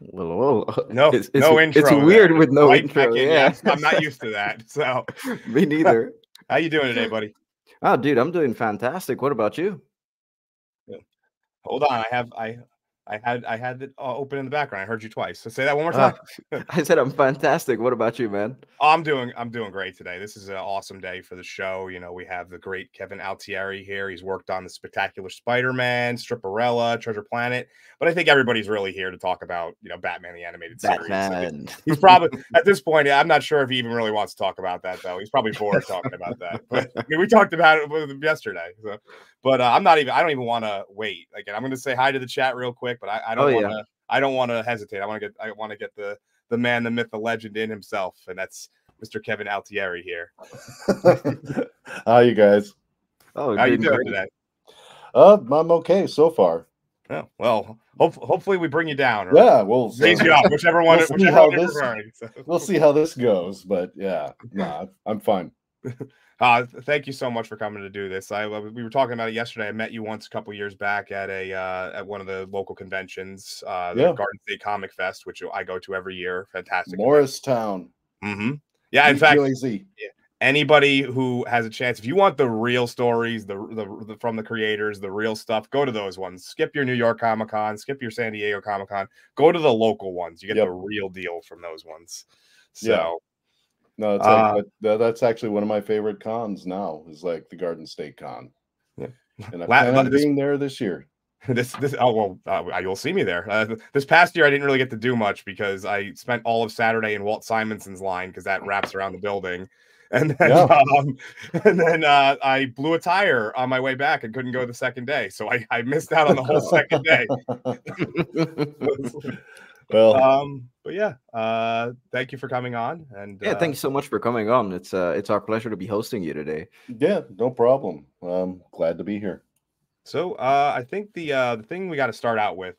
No, no intro. It's weird with no intro. Yeah, I'm not used to that. So me neither. How you doing today, buddy? Oh, dude, I'm doing fantastic. What about you? Hold on, I had it open in the background. I heard you twice. So say that one more time. I said I'm fantastic. What about you, man? I'm doing great today. This is an awesome day for the show. You know, we have the great Kevin Altieri here. He's worked on the Spectacular Spider-Man, Stripperella, Treasure Planet. But I think everybody's really here to talk about, you know, Batman the Animated Series. He's probably at this point. I'm not sure if he even really wants to talk about that though. He's probably bored talking about that. But I mean, we talked about it with him yesterday. So. But I don't even want to wait. Again, I'm going to say hi to the chat real quick, but I don't want to hesitate. I want to get the man, the myth, the legend in himself, and that's Mr. Kevin Altieri here. How are you guys? Oh, how you doing today? I'm okay so far. Yeah, well, hopefully we bring you down. Or yeah, we'll raise you up, whichever one. We'll see how this goes, but yeah, nah, I'm fine. Thank you so much for coming to do this. We were talking about it yesterday. I met you once a couple years back at one of the local conventions, the Garden State Comic Fest, which I go to every year. Fantastic, Morristown. Mm-hmm. Yeah, in fact, anybody who has a chance, if you want the real stories, the from the creators, the real stuff, go to those ones. Skip your New York Comic Con, skip your San Diego Comic Con, go to the local ones. You get the real deal from those ones. So. Yeah. No, it's that's actually one of my favorite cons now, is like the Garden State Con. Yeah. And I plan on being there this year. You'll see me there. This past year, I didn't really get to do much because I spent all of Saturday in Walt Simonson's line because that wraps around the building. And then, I blew a tire on my way back and couldn't go the second day. So I missed out on the whole second day. Well, but yeah, thank you for coming on, and yeah, thanks so much for coming on. It's our pleasure to be hosting you today. Yeah, no problem. I'm glad to be here. So I think the thing we got to start out with,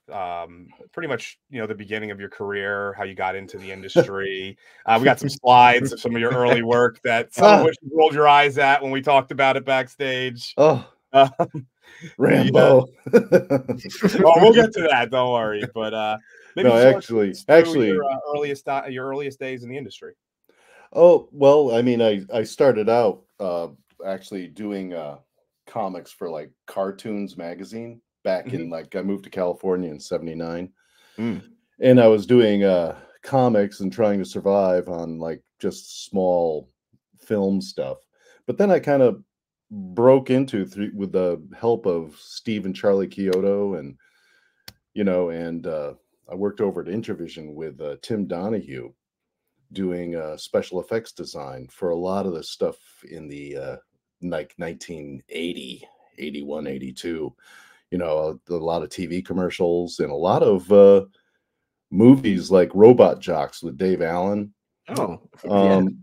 pretty much, you know, the beginning of your career, how you got into the industry. We got some slides of some of your early work that some of which you rolled your eyes at when we talked about it backstage. Oh. Rambo. Oh, we'll get to that. Don't worry. But maybe no, actually, your earliest days in the industry. Oh well, I mean, I started out actually doing comics for like Cartoons Magazine back in like I moved to California in '79, and I was doing comics and trying to survive on like just small film stuff. But then I kind of broke into with the help of Steve and Charlie Kyoto, and you know, and I worked over at Introvision with Tim Donahue doing special effects design for a lot of the stuff in the like 1980, 81, 82, you know, a lot of TV commercials and a lot of movies like Robot Jox with Dave Allen. Oh,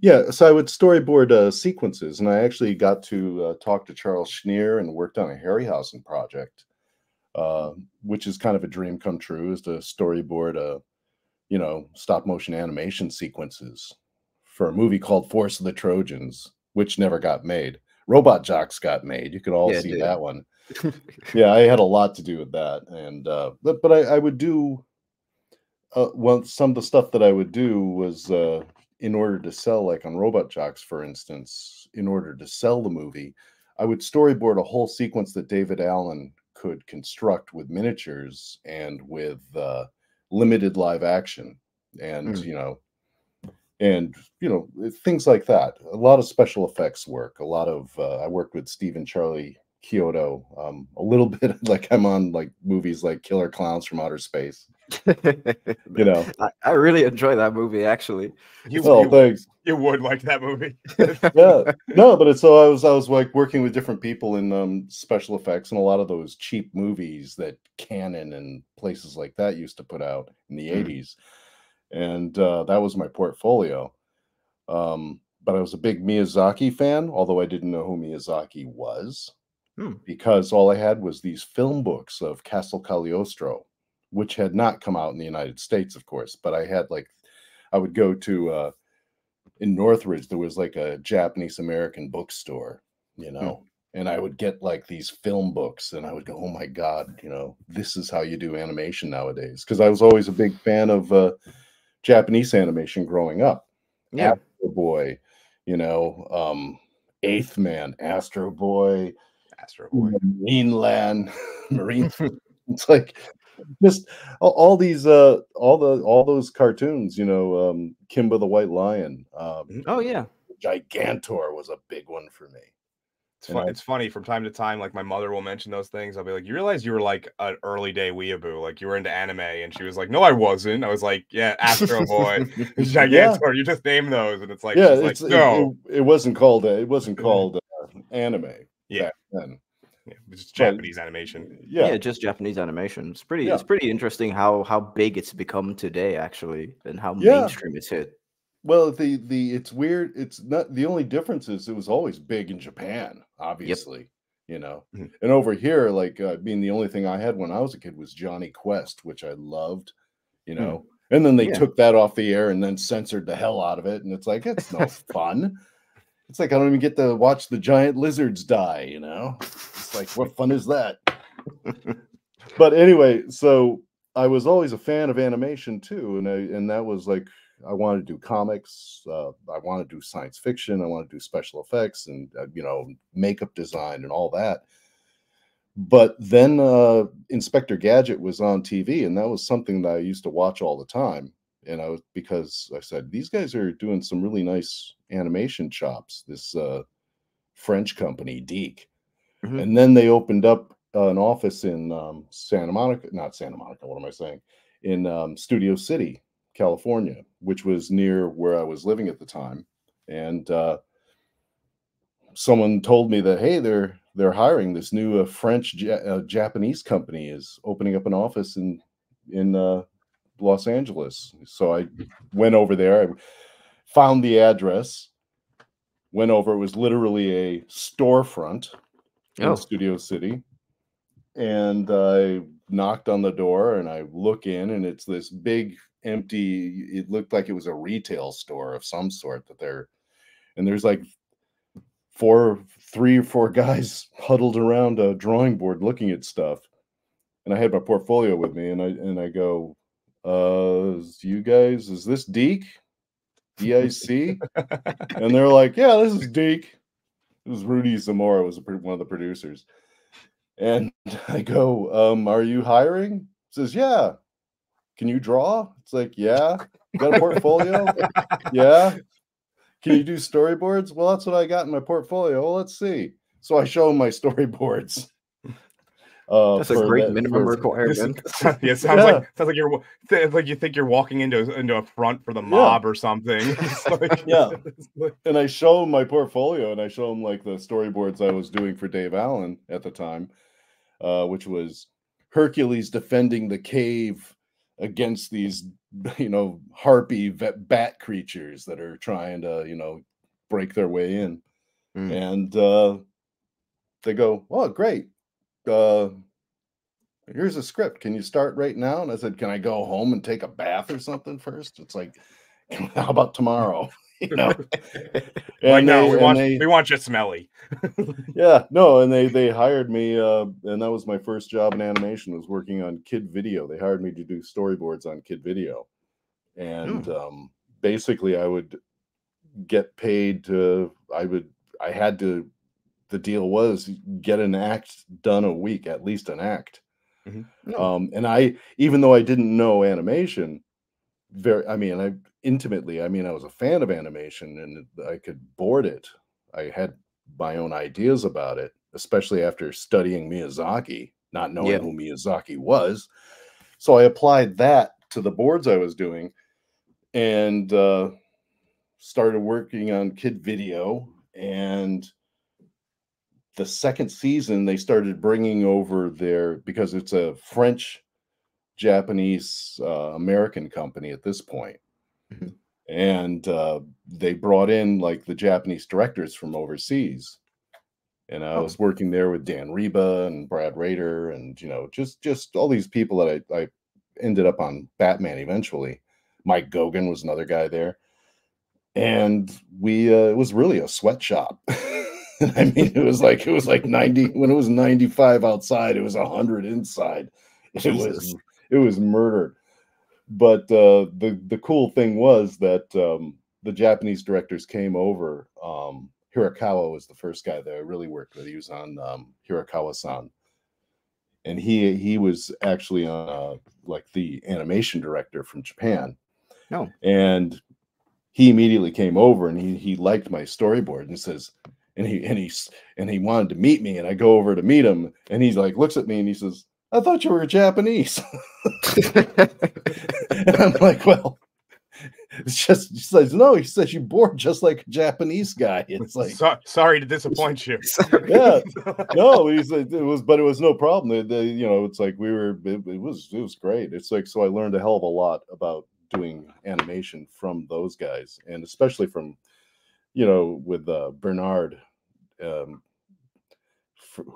yeah. So I would storyboard sequences, and I actually got to talk to Charles Schneer and worked on a Harryhausen project, which is kind of a dream come true, is to storyboard, you know, stop motion animation sequences for a movie called Force of the Trojans, which never got made. Robot Jox got made. You could all see that one. Yeah, I had a lot to do with that. And but I would do. Well, some of the stuff that I would do was in order to sell, like on Robot Jox, for instance, in order to sell the movie, I would storyboard a whole sequence that David Allen could construct with miniatures and with limited live action and, you know, things like that. A lot of special effects work. A lot of, I worked with Steve and Charlie Kyoto, a little bit like I'm on like movies like Killer Clowns from Outer Space. You know, I really enjoy that movie. Actually, you would like that movie. Yeah, no, but it's so I was like working with different people in special effects and a lot of those cheap movies that Canon and places like that used to put out in the 80s, and that was my portfolio. But I was a big Miyazaki fan, although I didn't know who Miyazaki was, because all I had was these film books of Castle Cagliostro, which had not come out in the United States, of course, but I had like, I would go to, in Northridge, there was like a Japanese American bookstore, you know, And I would get like these film books and I would go, oh my God, you know, this is how you do animation nowadays. Because I was always a big fan of Japanese animation growing up. Yeah. Astro Boy, you know, Eighth Man, Astro Boy, Marine Land. It's like just all those cartoons, you know, Kimba the White Lion. Oh yeah. Gigantor was a big one for me. It's funny from time to time, like my mother will mention those things. I'll be like, you realize you were like an early day weeaboo, like you were into anime. And she was like, no, I wasn't. I was like, yeah, Astro Boy, Gigantor, yeah. You just name those. And it's like, yeah, it's, like, no, it wasn't called anime. Yeah. Back then. Yeah, it's just Japanese animation. Yeah. Yeah, just Japanese animation. It's pretty, it's pretty interesting how big it's become today, actually, and how mainstream it's hit. Well, it's weird. It's not the only difference is it was always big in Japan, obviously, you know. Mm-hmm. And over here, like I mean, the only thing I had when I was a kid was Jonny Quest, which I loved, you know. Mm-hmm. And then they took that off the air and then censored the hell out of it. And it's like it's no fun. It's like I don't even get to watch the giant lizards die, you know. It's like what fun is that? But anyway, so I was always a fan of animation too, and that was like. I want to do comics. I want to do science fiction. I want to do special effects and, you know, makeup design and all that. But then Inspector Gadget was on TV, and that was something that I used to watch all the time. And I was, because I said, these guys are doing some really nice animation chops, this French company, Deke. Mm-hmm. And then they opened up an office in Studio City, California, which was near where I was living at the time. And someone told me that, hey, they're hiring this new French Japanese company is opening up an office in Los Angeles. So I went over there, I found the address, went over. It was literally a storefront in Studio City. And I knocked on the door and I look in, and it's this big empty, it looked like it was a retail store of some sort that they're, and there's like three or four guys huddled around a drawing board looking at stuff. And I had my portfolio with me, and I go, you guys, is this Deke? DIC? And they're like, yeah, this is Deke. It was Rudy Zamora, was one of the producers. And I go, are you hiring? He says, yeah. Can you draw? It's like, yeah. Got a portfolio? Yeah. Can you do storyboards? Well, that's what I got in my portfolio. Well, let's see. So I show them my storyboards. That's a great minimum requirement. Yeah, sounds like you think you're walking into a front for the mob or something. It's like, and I show them my portfolio, and I show them like the storyboards I was doing for Dave Allen at the time, which was Hercules defending the cave against these, you know, harpy bat creatures that are trying to, you know, break their way in. Mm. And they go, oh, great. Here's a script. Can you start right now? And I said, can I go home and take a bath or something first? It's like, how about tomorrow? You know? Like, no, we want you smelly. Yeah, no, and they hired me, and that was my first job in animation, was working on Kid Video. They hired me to do storyboards on Kid Video. And basically I would get paid to, the deal was get an act done a week, at least an act. Mm-hmm. And I, even though I didn't know animation intimately, I was a fan of animation, and I could board it. I had my own ideas about it, especially after studying Miyazaki, not knowing who Miyazaki was. So I applied that to the boards I was doing, and started working on Kid Video. And the second season, they started bringing over because it's a French-Japanese American company at this point. Mm-hmm. And they brought in like the Japanese directors from overseas, and I was working there with Dan Riba and Brad Rader, and you know, just all these people that I ended up on Batman eventually. Mike Goguen was another guy there, and we it was really a sweatshop. I mean, it was like 90 when it was 95 outside, it was 100 inside. It was murder. But the cool thing was that the Japanese directors came over. Hirokawa was the first guy that I really worked with. He was on Hirokawa-san, and he was actually on like the animation director from Japan. No, and he immediately came over and he liked my storyboard and says, and he wanted to meet me, and I go over to meet him, and he's like looks at me and he says, "I thought you were Japanese." And I'm like, well. It's just, he says, no, he says, you bored just like a Japanese guy. It's like, sorry to disappoint you. Yeah, no, he's like, but it was no problem. You know, it's like it was great. It's like, so I learned a hell of a lot about doing animation from those guys, and especially from, you know, with Bernard, who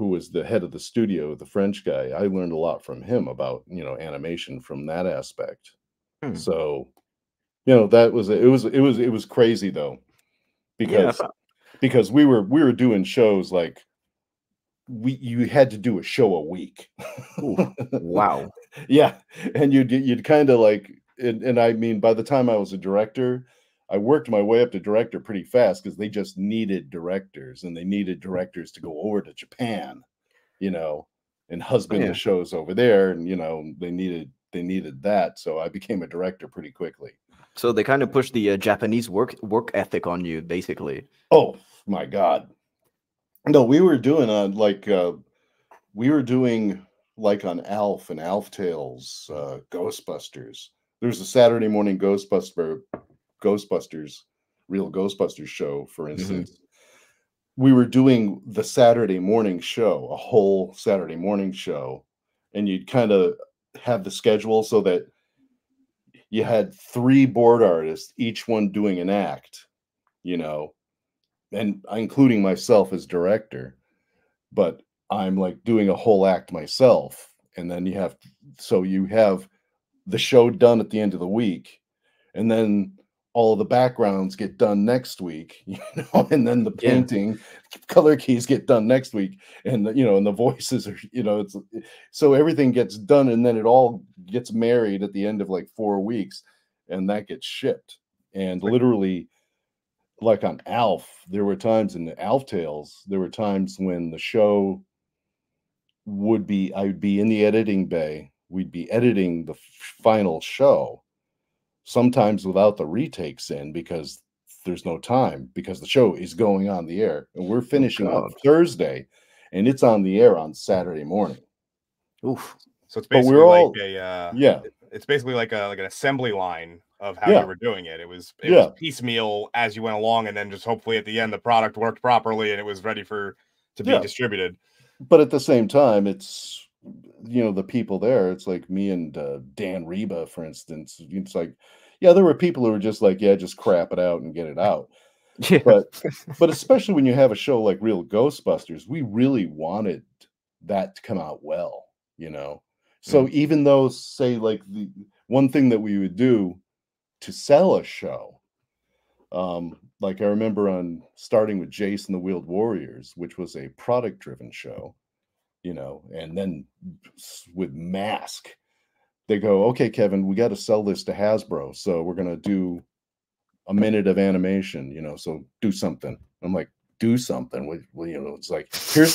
was the head of the studio, the French guy. I learned a lot from him about, you know, animation from that aspect. Hmm. So, you know, that was it was crazy though, because yeah. Because we were doing shows like you had to do a show a week. Ooh, wow. Yeah, and you'd kind of like, and I mean, by the time I was a director, I worked my way up to director pretty fast because they just needed directors, and they needed directors to go over to Japan, you know, and husband the shows over there, and you know they needed that, so I became a director pretty quickly. So they kind of pushed the Japanese work ethic on you, basically. Oh my God! No, we were doing like on Alf and Alf Tales, Ghostbusters. There was a Saturday morning Ghostbusters, Real Ghostbusters show, for instance. Mm-hmm. We were doing the Saturday morning show, a whole Saturday morning show, and you'd kind of have the schedule so that. You had 3 board artists, each one doing an act, you know, and including myself as director, but I'm like doing a whole act myself. And then you have the show done at the end of the week, and then all the backgrounds get done next week, you know, and then the painting color keys get done next week, and you know, and the voices are, you know, it's so everything gets done, and then it all gets married at the end of like 4 weeks, and that gets shipped. And literally, like on Alf, there were times in the Alf Tales, there were times when the show would be, I'd be in the editing bay, we'd be editing the final show. Sometimes without the retakes in, because there's no time, because the show is going on the air, and we're finishing on Thursday, and it's on the air on Saturday morning. Oof! So it's basically it's basically like an assembly line of how you were doing it. It was piecemeal as you went along, and then just hopefully at the end the product worked properly and it was ready to be distributed. But at the same time, it's. You know, the people there, it's like me and Dan Riba, for instance, it's like, yeah, there were people who were just like, yeah, just crap it out and get it out. Yeah. But especially when you have a show like Real Ghostbusters, we really wanted that to come out well, you know? So even though, say, like the one thing that we would do to sell a show, like I remember on starting with Jace and the Wheeled Warriors, which was a product-driven show, you know, and then with Mask, they go, okay, Kevin, we got to sell this to Hasbro. So we're going to do a minute of animation, you know, so do something. I'm like, do something. Well, you know, it's like, here's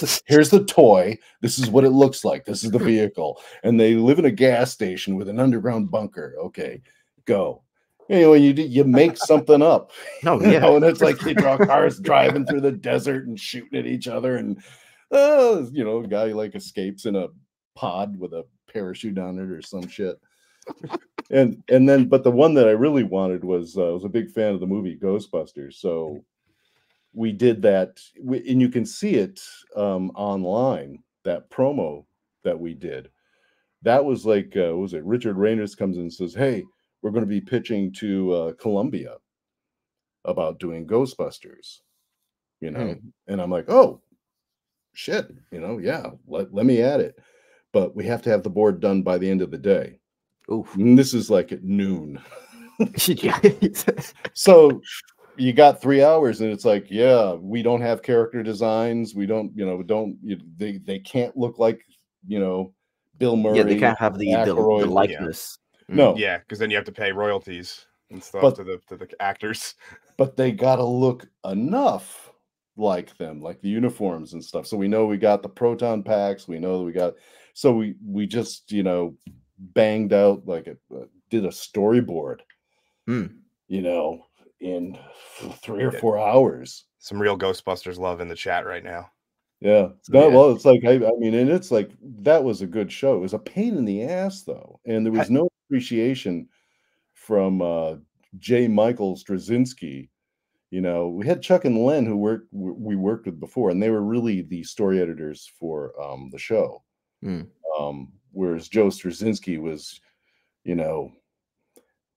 the toy. This is what it looks like. This is the vehicle. And they live in a gas station with an underground bunker. Okay, go. Anyway, you make something up. No, yeah. Know? And it's like they draw cars driving through the desert and shooting at each other, and you know, a guy like escapes in a pod with a parachute on it or some shit. And then, but the one that I really wanted was, I was a big fan of the movie Ghostbusters. So we did that, and you can see it online, that promo that we did. That was like, what was it? Richard Rayners comes in and says, hey, we're going to be pitching to Columbia about doing Ghostbusters, you know? And I'm like, oh, shit, you know, yeah, let me add it, but we have to have the board done by the end of the day. Oof. And this is like at noon. So you got 3 hours and it's like, yeah, we don't have character designs. We don't, you know, they can't look like, you know, Bill Murray. Yeah, they can't have the likeness. Yeah. No. Yeah, because then you have to pay royalties and stuff to the actors. But they gotta look enough like them, like the uniforms and stuff. So we know we got the proton packs. We know that we got, so we just, you know, banged out like did a storyboard, you know, in 3 or 4 hours. Some real Ghostbusters love in the chat right now. Yeah. No, well, it's like, I mean, and it's like, that was a good show. It was a pain in the ass though. And there was no appreciation from J. Michael Straczynski. You know, we had Chuck and Len who we worked with before, and they were really the story editors for the show. Whereas Joe Straczynski was, you know,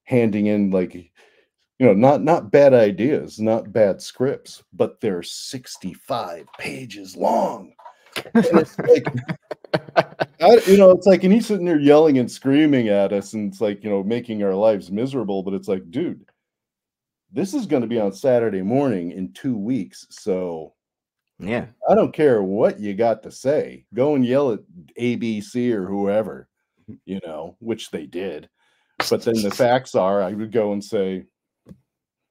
handing in like, you know, not bad ideas, not bad scripts, but they're 65 pages long. And it's like, you know, it's like, and he's sitting there yelling and screaming at us, and it's like, you know, making our lives miserable. But it's like, dude, this is going to be on Saturday morning in 2 weeks. So, yeah, I don't care what you got to say. Go and yell at ABC or whoever, you know, which they did. But then the facts are, I would go and say,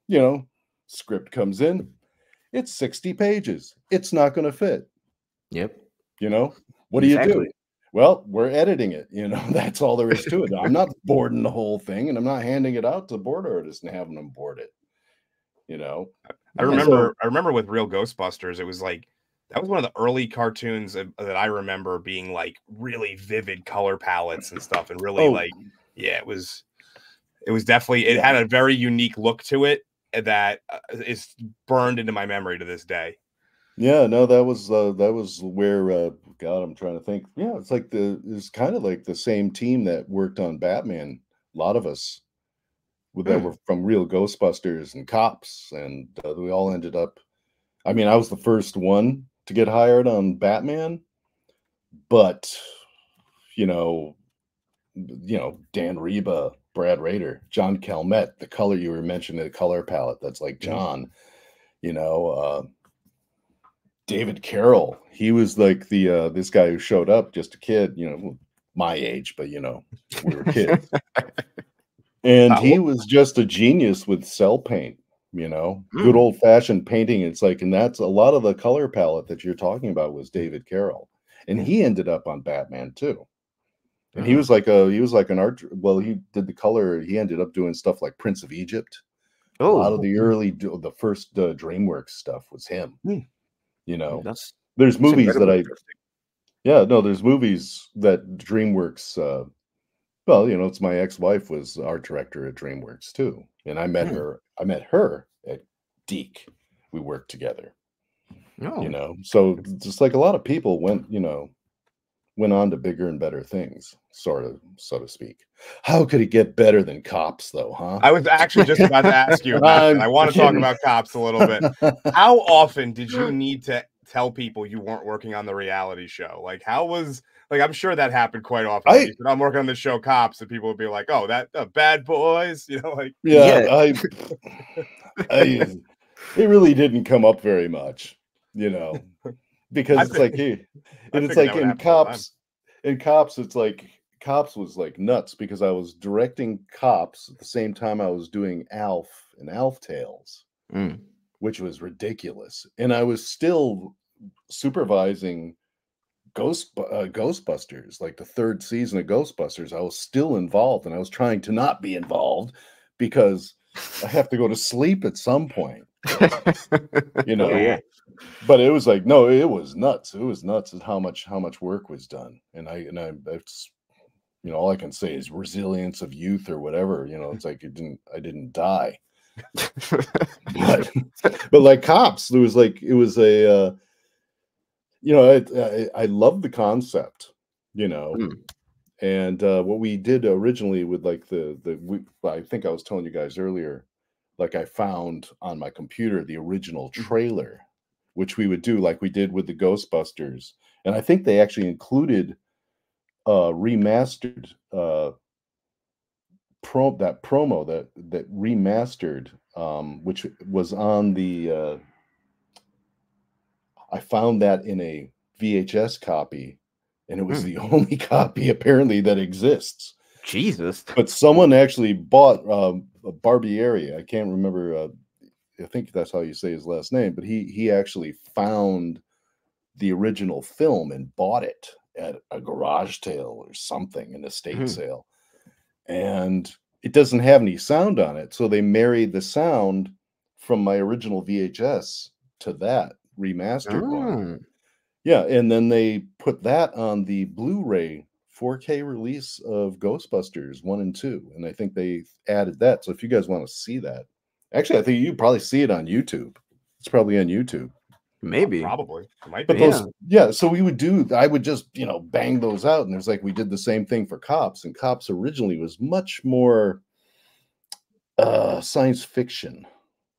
you know, script comes in. It's 60 pages. It's not going to fit. Yep. You know, what do you do? Well, we're editing it. You know, that's all there is to it. I'm not boarding the whole thing, and I'm not handing it out to board artists and having them board it. You know, I remember with Real Ghostbusters, it was like, that was one of the early cartoons that I remember being like really vivid color palettes and stuff. And really yeah, it was definitely, it had a very unique look to it that is burned into my memory to this day. Yeah, no, that was where, God, I'm trying to think. Yeah. It's like it's kind of like the same team that worked on Batman. A lot of us that were from Real Ghostbusters and Cops, and we all ended up, I mean, I was the first one to get hired on Batman, but you know, Dan Riba, Brad Rader, John Calmette, the color you were mentioning, the color palette, that's like John, you know, David Carroll, he was like the this guy who showed up, just a kid, you know, my age, but you know, we were kids. And he was just a genius with cell paint, you know, good old-fashioned painting. It's like, and that's a lot of the color palette that you're talking about was David Carroll, and he ended up on Batman too. And he was like an art. Well, he did the color. He ended up doing stuff like Prince of Egypt. Oh, a lot of the early, the first DreamWorks stuff was him. You know, there's movies that I, yeah, no, there's movies that DreamWorks. Well, you know, it's my ex-wife was art director at DreamWorks too, and I met her. I met her at Deke. We worked together. You know, so just like a lot of people went, you know, went on to bigger and better things, sort of, so to speak. How could it get better than Cops, though? Huh? I was actually just about to ask you about that. I want to talk about Cops a little bit. How often did you need to tell people you weren't working on the reality show? Like, how was? Like, I'm sure that happened quite often. I'm working on the show Cops, and people would be like, "Oh, that Bad Boys," you know, like. Yeah, yeah. It really didn't come up very much, you know, because Cops was like nuts because I was directing Cops at the same time I was doing Alf and Alf Tales, which was ridiculous, and I was still supervising Ghostbusters, like the third season of Ghostbusters. I was still involved, and I was trying to not be involved because I have to go to sleep at some point, you know. But it was like, no, it was nuts. It was nuts at how much work was done, and I it's, you know, all I can say is resilience of youth or whatever. You know, it's like I didn't die, but like Cops, there was like it was a. You know, I love the concept, you know, and what we did originally with like I think I was telling you guys earlier, like I found on my computer the original trailer, which we would do like we did with the Ghostbusters. And I think they actually included remastered that promo that remastered, which was on the I found that in a VHS copy, and it was the only copy apparently that exists. Jesus. But someone actually bought Barbieri. I can't remember. I think that's how you say his last name. But he actually found the original film and bought it at a garage sale or something, an estate sale. And it doesn't have any sound on it. So they married the sound from my original VHS to that remastered one. Yeah. And then they put that on the Blu-ray 4K release of Ghostbusters 1 and 2. And I think they added that. So if you guys want to see that, actually, I think you probably see it on YouTube. It's probably on YouTube. Maybe. Probably. It might be. But those, yeah. So we would do, I would just, you know, bang those out. And it was like, we did the same thing for Cops. And Cops originally was much more science fiction,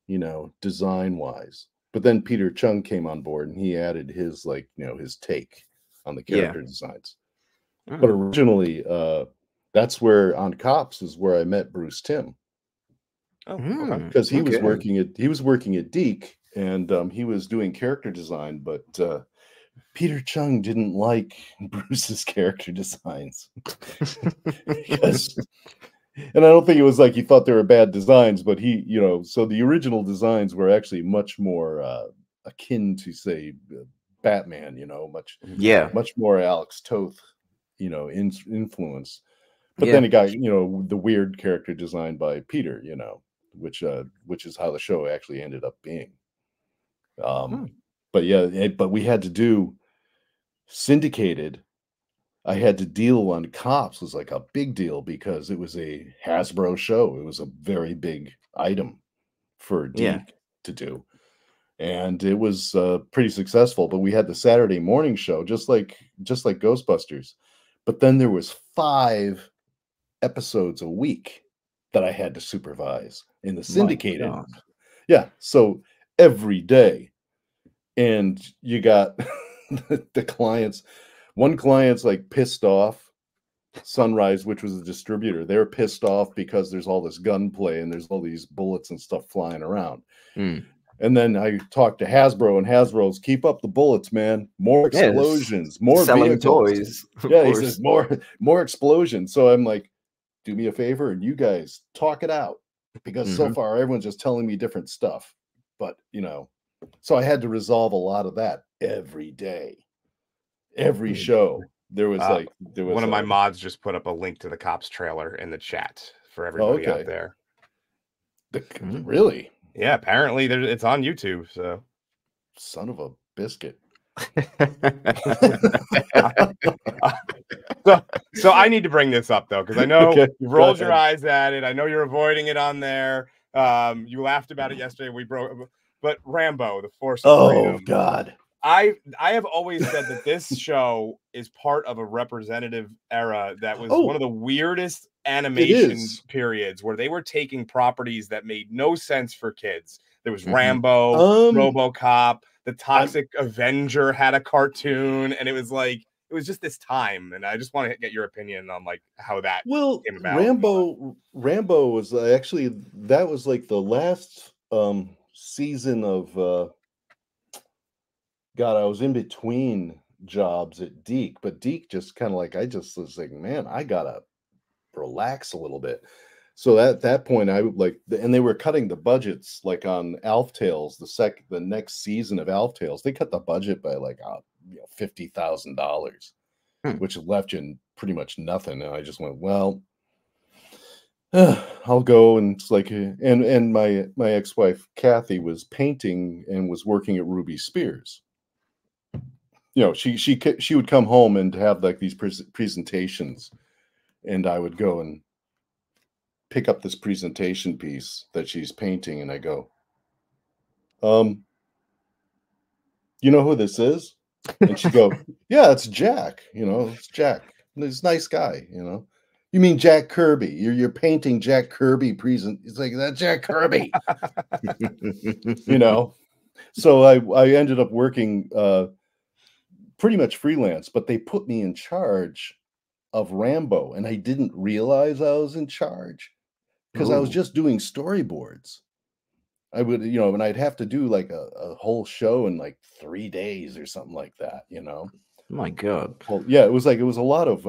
you know, design wise. But then Peter Chung came on board and he added his, like, you know, his take on the character designs. But originally, that's where on Cops is where I met Bruce Timm. Oh, because he was working at Deke, and he was doing character design, but Peter Chung didn't like Bruce's character designs. And I don't think it was like he thought they were bad designs, but he, you know, so the original designs were actually much more akin to, say, Batman, you know, much more Alex Toth, you know, influence. But then it got, you know, the weird character design by Peter, you know, which is how the show actually ended up being. But yeah, but we had to do syndicated. I had to deal on Cops was like a big deal because it was a Hasbro show. It was a very big item for Deke to do. And it was pretty successful, but we had the Saturday morning show, just like Ghostbusters. But then there was 5 episodes a week that I had to supervise in the syndicated. Yeah, so every day. And you got the clients. One client's like pissed off. Sunrise, which was the distributor, they're pissed off because there's all this gunplay and there's all these bullets and stuff flying around. And then I talked to Hasbro, and Hasbro's, keep up the bullets, man. More explosions, more selling vehicles. Toys. Yeah, he says more explosions. So I'm like, do me a favor, and you guys talk it out, because so far everyone's just telling me different stuff. But you know, so I had to resolve a lot of that every day, every show. There was like there was one of my mods just put up a link to the Cops trailer in the chat for everybody out there. Really? Yeah, apparently it's on YouTube. So, son of a biscuit. So I need to bring this up though, because I know you've rolled your eyes at it. I know you're avoiding it on there. You laughed about it yesterday. We broke, but Rambo, the Force of Freedom. God. I have always said that this show is part of a representative era that was one of the weirdest animation periods, where they were taking properties that made no sense for kids. There was Rambo, RoboCop, the Toxic Avenger had a cartoon, and it was like it was just this time. And I just want to get your opinion on like how that came about. Rambo was actually, that was like the last season of. God, I was in between jobs at Deke, but Deke just kind of like, I just was like, man, I gotta relax a little bit. So at that point, I would like, and they were cutting the budgets, like on Alf Tales, the next season of Alf Tales, they cut the budget by like $50,000, which left you in pretty much nothing. And I just went, well, I'll go. And it's like, and my ex-wife Kathy was painting and was working at Ruby Spears. You know, she would come home and have like these presentations, and I would go and pick up this presentation piece that she's painting, and I go, you know who this is? And she'd go, yeah, it's Jack. You know, it's Jack. He's a nice guy. You know, you mean Jack Kirby? You're painting Jack Kirby present. It's like, that's Jack Kirby. You know, so I ended up working. Pretty much freelance, but they put me in charge of Rambo, and I didn't realize I was in charge because I was just doing storyboards. I would, you know, and I'd have to do like a whole show in like 3 days or something like that, you know. My God. Well, yeah, it was like, it was a lot of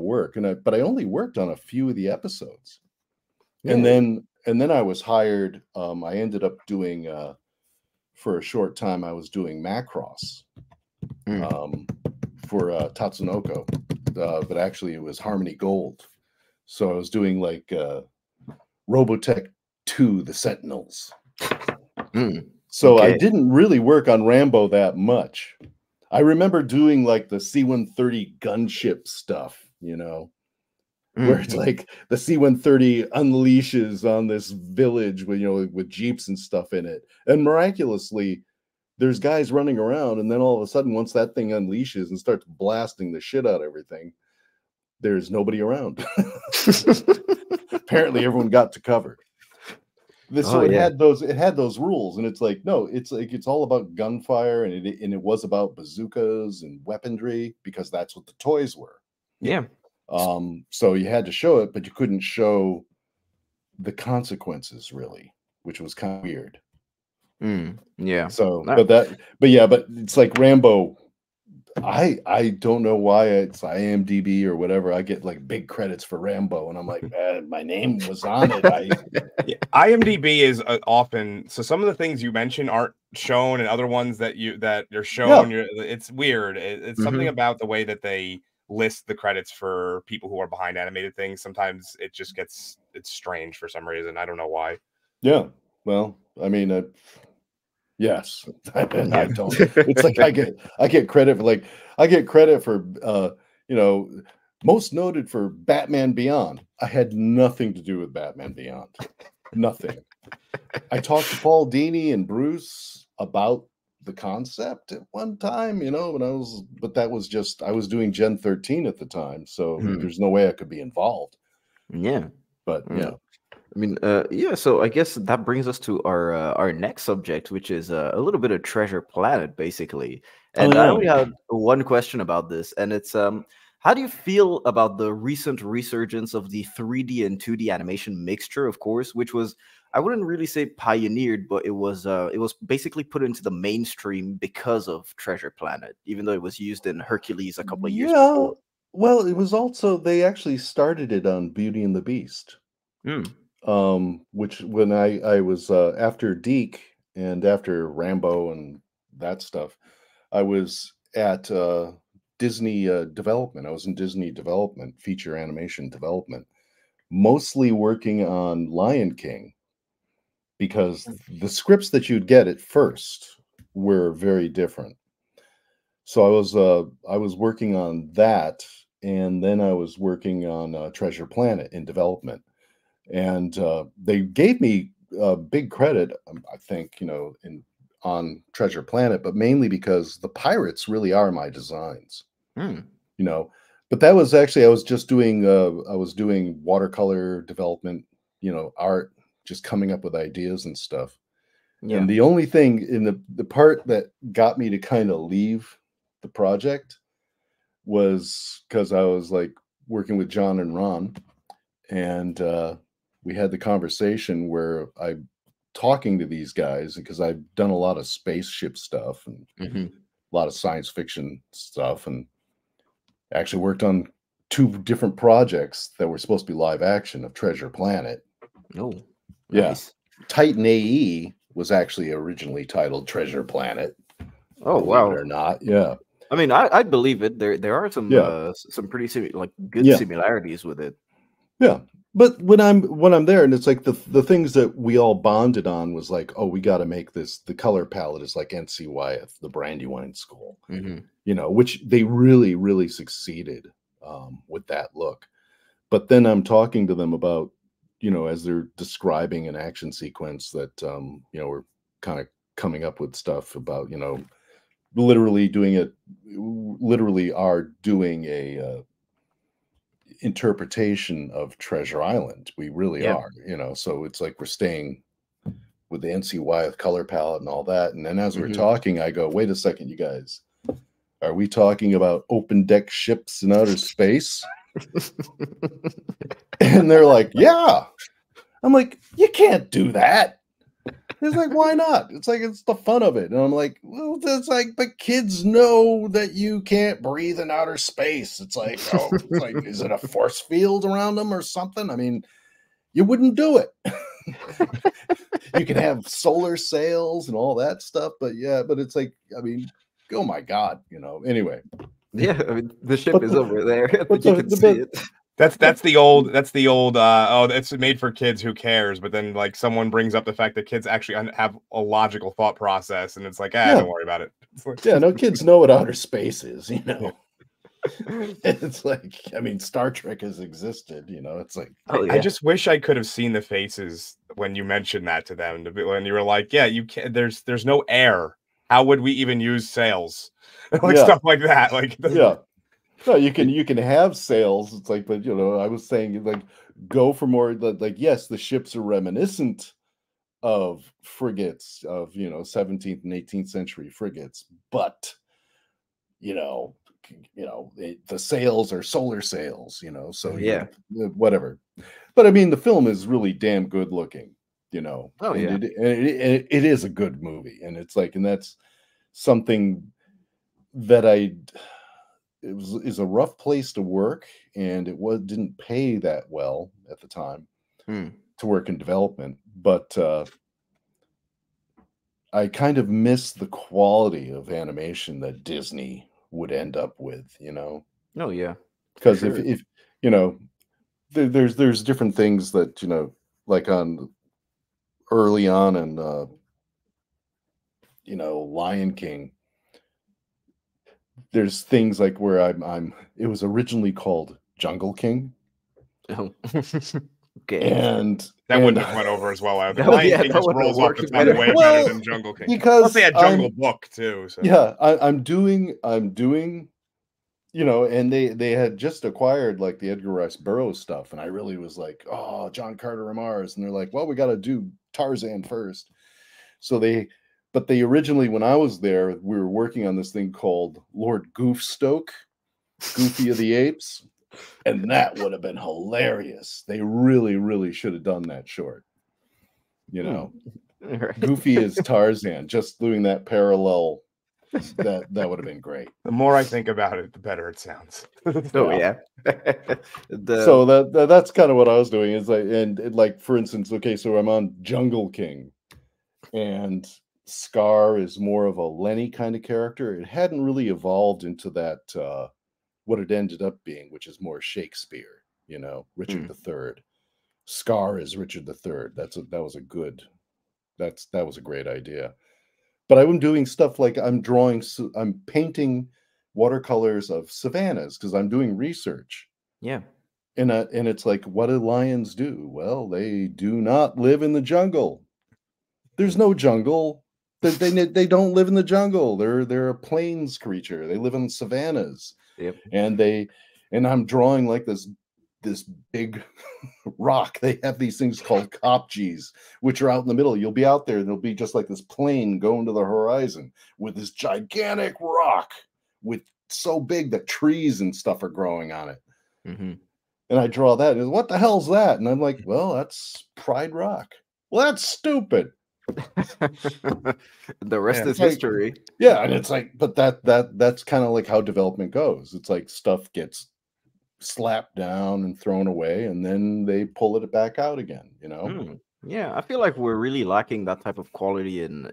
work. And but I only worked on a few of the episodes. Yeah. And then I was hired. I ended up doing, for a short time, I was doing Macross for Tatsunoko, but actually it was Harmony Gold. So I was doing like Robotech 2, The Sentinels. So okay. I didn't really work on Rambo that much. I remember doing like the C-130 gunship stuff, you know, where it's like the C-130 unleashes on this village with, you know, with jeeps and stuff in it. And miraculously, there's guys running around. And then all of a sudden, once that thing unleashes and starts blasting the shit out of everything, there's nobody around. Apparently, everyone got to cover. It had those rules, and it's like, no, it's like, it's all about gunfire, and it was about bazookas and weaponry, because that's what the toys were. Yeah. So you had to show it, but you couldn't show the consequences really, which was kind of weird. Yeah. So, but it's like Rambo. I don't know why it's IMDb or whatever. I get like big credits for Rambo, and I'm like, my name was on it. IMDb is often, so some of the things you mention aren't shown, and other ones that you're shown. Yeah. It's weird. It's something about the way that they list the credits for people who are behind animated things. Sometimes it just gets, it's strange for some reason. I don't know why. Yeah. Well, I mean, yes, and I don't. It's like I get credit for you know, most noted for Batman Beyond. I had nothing to do with Batman Beyond, nothing. I talked to Paul Dini and Bruce about the concept at one time, you know, but that was just, I was doing Gen 13 at the time, so there's no way I could be involved. Yeah, but yeah. I mean, yeah, so I guess that brings us to our next subject, which is a little bit of Treasure Planet, basically. And I only have one question about this, and it's, how do you feel about the recent resurgence of the 3D and 2D animation mixture, of course, which was, I wouldn't really say pioneered, but it was basically put into the mainstream because of Treasure Planet, even though it was used in Hercules a couple of years before. Well, it was also, they actually started it on Beauty and the Beast. Which when I was after Deke and after Rambo and that stuff, I was at Disney development. I was in Disney development, feature animation development, mostly working on Lion King, because the scripts that you'd get at first were very different. So I was working on that, and then I was working on Treasure Planet in development. And they gave me big credit, I think, you know, on Treasure Planet, but mainly because the pirates really are my designs, you know. But that was actually, I was doing watercolor development, you know, art, just coming up with ideas and stuff. Yeah. And the only thing in the part that got me to kind of leave the project was because I was like working with John and Ron, and we had the conversation where I'm talking to these guys, because I've done a lot of spaceship stuff and a lot of science fiction stuff, and actually worked on 2 different projects that were supposed to be live action of Treasure Planet. Oh, yeah. Nice. Titan AE was actually originally titled Treasure Planet. Oh, wow. Or not. Yeah. I mean, I believe it. There are some pretty good similarities with it. Yeah. But when I'm there, and it's like the things that we all bonded on was like, oh, we got to make this. The color palette is like N.C. Wyeth, the Brandywine School, you know, which they really, really succeeded with that look. But then I'm talking to them about, you know, as they're describing an action sequence that, you know, we're kind of coming up with stuff about, you know, literally are doing a interpretation of Treasure Island. We really are, you know, so it's like we're staying with the N.C. Wyeth color palette and all that. And then as we're talking, I go, wait a second, you guys, are we talking about open deck ships in outer space? And they're like, yeah. I'm like, you can't do that. It's like, why not? It's like, it's the fun of it. And I'm like, well, it's like, the kids know that you can't breathe in outer space. It's like, oh, it's like, is it a force field around them or something? I mean, you wouldn't do it. You can have solar sails and all that stuff, but yeah, but it's like, I mean, oh my God, you know, anyway. Yeah, I mean, the ship is over there. I think you can see it. That's the old oh, it's made for kids, who cares? But then like someone brings up the fact that kids actually have a logical thought process, and it's like, ah, don't worry about it. Yeah, no, kids know what outer space is, you know. It's like, I mean, Star Trek has existed, you know. It's like, oh, yeah. I just wish I could have seen the faces when you mentioned that to them, when you were like, yeah, you can't, there's no air. How would we even use sails? Like, yeah. Stuff like that. Like, yeah. No, you can have sails. It's like, but you know, I was saying, like, go for more. Like, yes, the ships are reminiscent of frigates, of, you know, 17th and 18th century frigates, but you know, the sails are solar sails, you know. So yeah, whatever. But I mean, the film is really damn good looking, you know. Oh, and yeah, it is a good movie, and it's like, and that's something that it was a rough place to work, and it didn't pay that well at the time to work in development. But I kind of miss the quality of animation that Disney would end up with, you know. Oh yeah, because sure. if you know, there's different things that, you know, like on early on, and you know, Lion King. There's things like where it was originally called Jungle King. Oh. Okay. And that wouldn't have went over as well. I think it just rolls off the tongue way better than Jungle King. Because they had Jungle Book too. So. Yeah, I'm doing, you know, and they had just acquired like the Edgar Rice Burroughs stuff, and I really was like, oh, John Carter of Mars, and they're like, well, we got to do Tarzan first. So they originally, when I was there, we were working on this thing called Lord Goofstoke, Goofy of the Apes. And that would have been hilarious. They really, really should have done that short. You know, right. Goofy is Tarzan. Just doing that parallel, that would have been great. The more I think about it, the better it sounds. Oh yeah. So that's kind of what I was doing. Is like, and like, for instance, okay, so I'm on Jungle King, and Scar is more of a Lenny kind of character. It hadn't really evolved into that. What it ended up being, which is more Shakespeare, you know, Richard III. Scar is Richard III. That was a great idea. But I'm doing stuff like I'm painting watercolors of savannas because I'm doing research. Yeah, and it's like, what do lions do? Well, they do not live in the jungle. There's no jungle. They don't live in the jungle. They're a plains creature. They live in savannas. Yep. And I'm drawing like this big rock. They have these things called kopjes, which are out in the middle. You'll be out there, and there'll be just like this plane going to the horizon with this gigantic rock, with so big that trees and stuff are growing on it. Mm-hmm. And I draw that, and what the hell's that? And I'm like, well, that's Pride Rock. Well, that's stupid. The rest is history. Like, yeah, and it's like, but that's kind of like how development goes. It's like stuff gets slapped down and thrown away, and then they pull it back out again, you know. Yeah, I feel like we're really lacking that type of quality in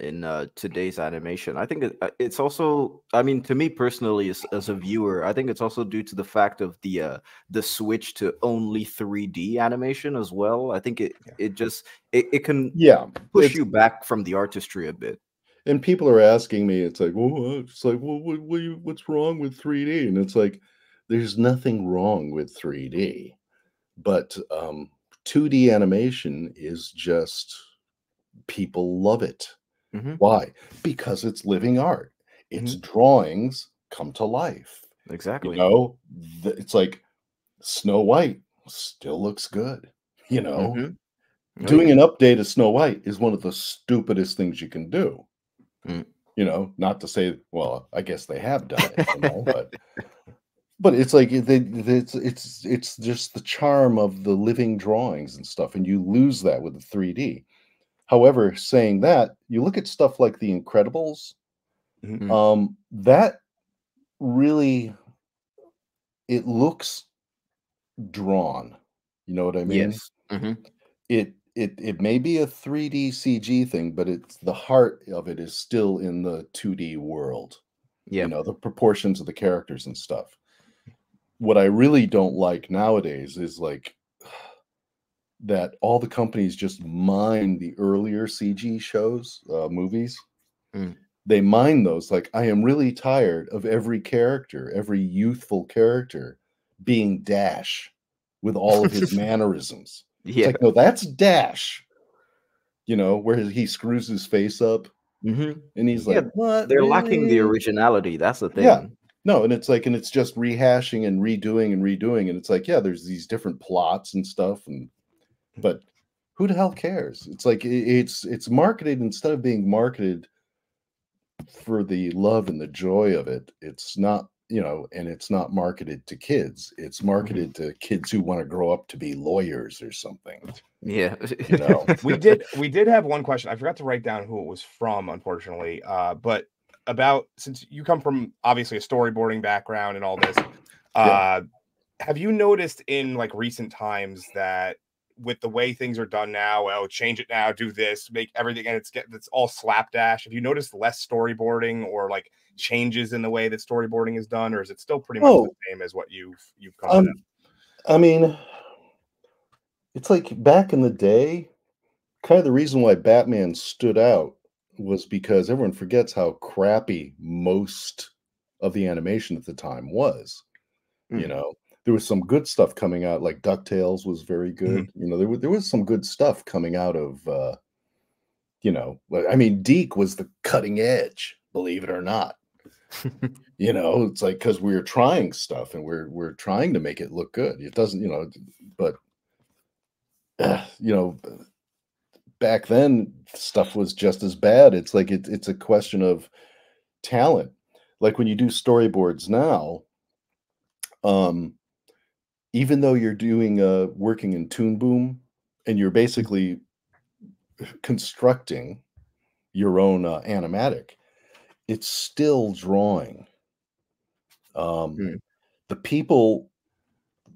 today's animation. I think it's also, I mean, to me personally, as a viewer, I think it's also due to the fact of the switch to only 3D animation as well. I think it can push you back from the artistry a bit. And people are asking me, what's wrong with 3D? And it's like, there's nothing wrong with 3D, but 2D animation is just, people love it. Mm-hmm. Why? Because it's living art. It's drawings come to life. Exactly. You know, it's like Snow White still looks good. You know, doing an update of Snow White is one of the stupidest things you can do. You know, not to say, well, I guess they have done it, you know, but But it's like it's just the charm of the living drawings and stuff, and you lose that with the 3D. However, saying that, you look at stuff like The Incredibles, mm-hmm. That really, it looks drawn. You know what I mean? Yes. Mm-hmm. It may be a 3D CG thing, but it's the heart of it is still in the 2D world. Yeah, you know, the proportions of the characters and stuff. What I really don't like nowadays is like that all the companies just mine the earlier CG shows, movies. Mm. They mine those. Like, I am really tired of every character, every youthful character being Dash with all of his mannerisms. Yeah. It's like, no, that's Dash, you know, where he screws his face up. Mm-hmm. And he's like, what? They're lacking the originality. That's the thing. Yeah. No, and it's like, and it's just rehashing and redoing and redoing. And it's like, yeah, there's these different plots and stuff, and but who the hell cares? It's like it's marketed, instead of being marketed for the love and the joy of it, it's not, you know, and it's not marketed to kids. It's marketed mm-hmm. to kids who want to grow up to be lawyers or something. Yeah. You know? we did have one question. I forgot to write down who it was from, unfortunately. But about, since you come from obviously a storyboarding background and all this, yeah. Have you noticed in like recent times that with the way things are done now, well, change it now, do this, make everything, and it's all slapdash. Have you noticed less storyboarding or like changes in the way that storyboarding is done, or is it still pretty much the same as what you've come to? I mean, it's like back in the day, kind of the reason why Batman stood out was because everyone forgets how crappy most of the animation at the time was. Mm. You know, there was some good stuff coming out, like DuckTales was very good. Mm-hmm. You know, there was some good stuff coming out of, you know, I mean, Deke was the cutting edge, believe it or not. You know, it's like, because we were trying stuff and we're trying to make it look good. It doesn't, you know, but, you know, back then stuff was just as bad. It's like it's a question of talent. Like when you do storyboards now, even though you're doing working in Toon Boom, and you're basically constructing your own animatic, it's still drawing. The people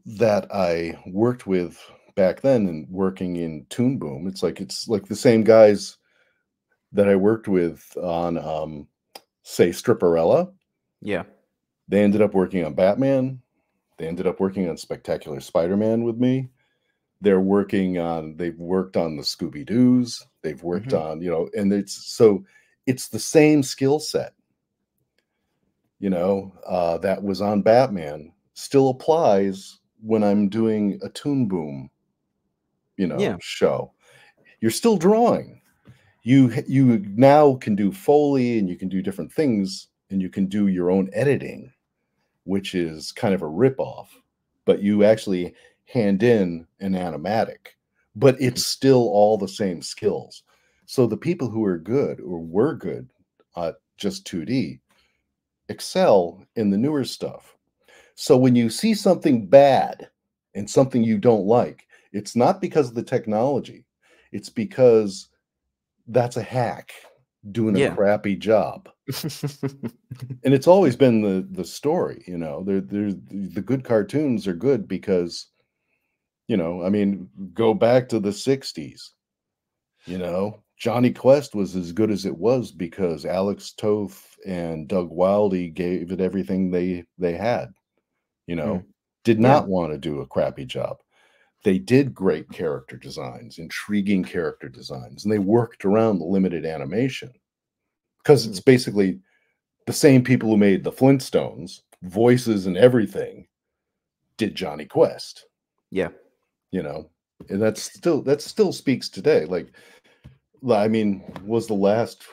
that I worked with back then and working in Toon Boom, it's like the same guys that I worked with on, say, Stripperella. Yeah. They ended up working on Batman. They ended up working on Spectacular Spider-Man with me. They've worked on the Scooby-Doos. They've worked mm-hmm. on, you know, and it's the same skill set, you know, that was on Batman still applies when I'm doing a Toon Boom, you know, show. You're still drawing. You now can do Foley and you can do different things and you can do your own editing, which is kind of a ripoff, but you actually hand in an animatic, but it's still all the same skills. So the people who are good or were good at just 2D excel in the newer stuff. So when you see something bad and something you don't like, it's not because of the technology. It's because that's a hack doing a crappy job. And it's always been the story, you know. The good cartoons are good because, you know, I mean, go back to the 60s, you know. Jonny Quest was as good as it was because Alex Toth and Doug Wildey gave it everything they had, you know. Did not want to do a crappy job. They did great character designs, intriguing character designs, and they worked around the limited animation. Because it's basically the same people who made the Flintstones, voices and everything, did Jonny Quest. Yeah. You know, and that still speaks today. Like, I mean, well, it wasn't the last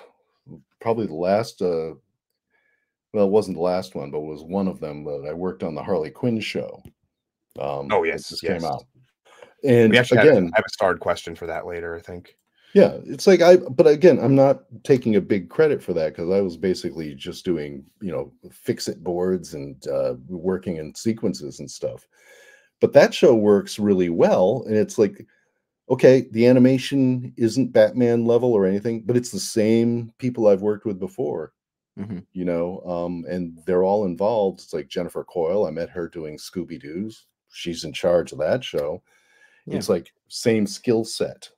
one, but it was one of them that I worked on, the Harley Quinn show. This came out. And we actually have a starred question for that later, I think. Yeah, it's like but again, I'm not taking a big credit for that because I was basically just doing, you know, fix-it boards and working in sequences and stuff. But that show works really well, and it's like, okay, the animation isn't Batman level or anything, but it's the same people I've worked with before, you know, and they're all involved. It's like Jennifer Coyle, I met her doing Scooby-Doo's. She's in charge of that show. Yeah. It's like same skill set.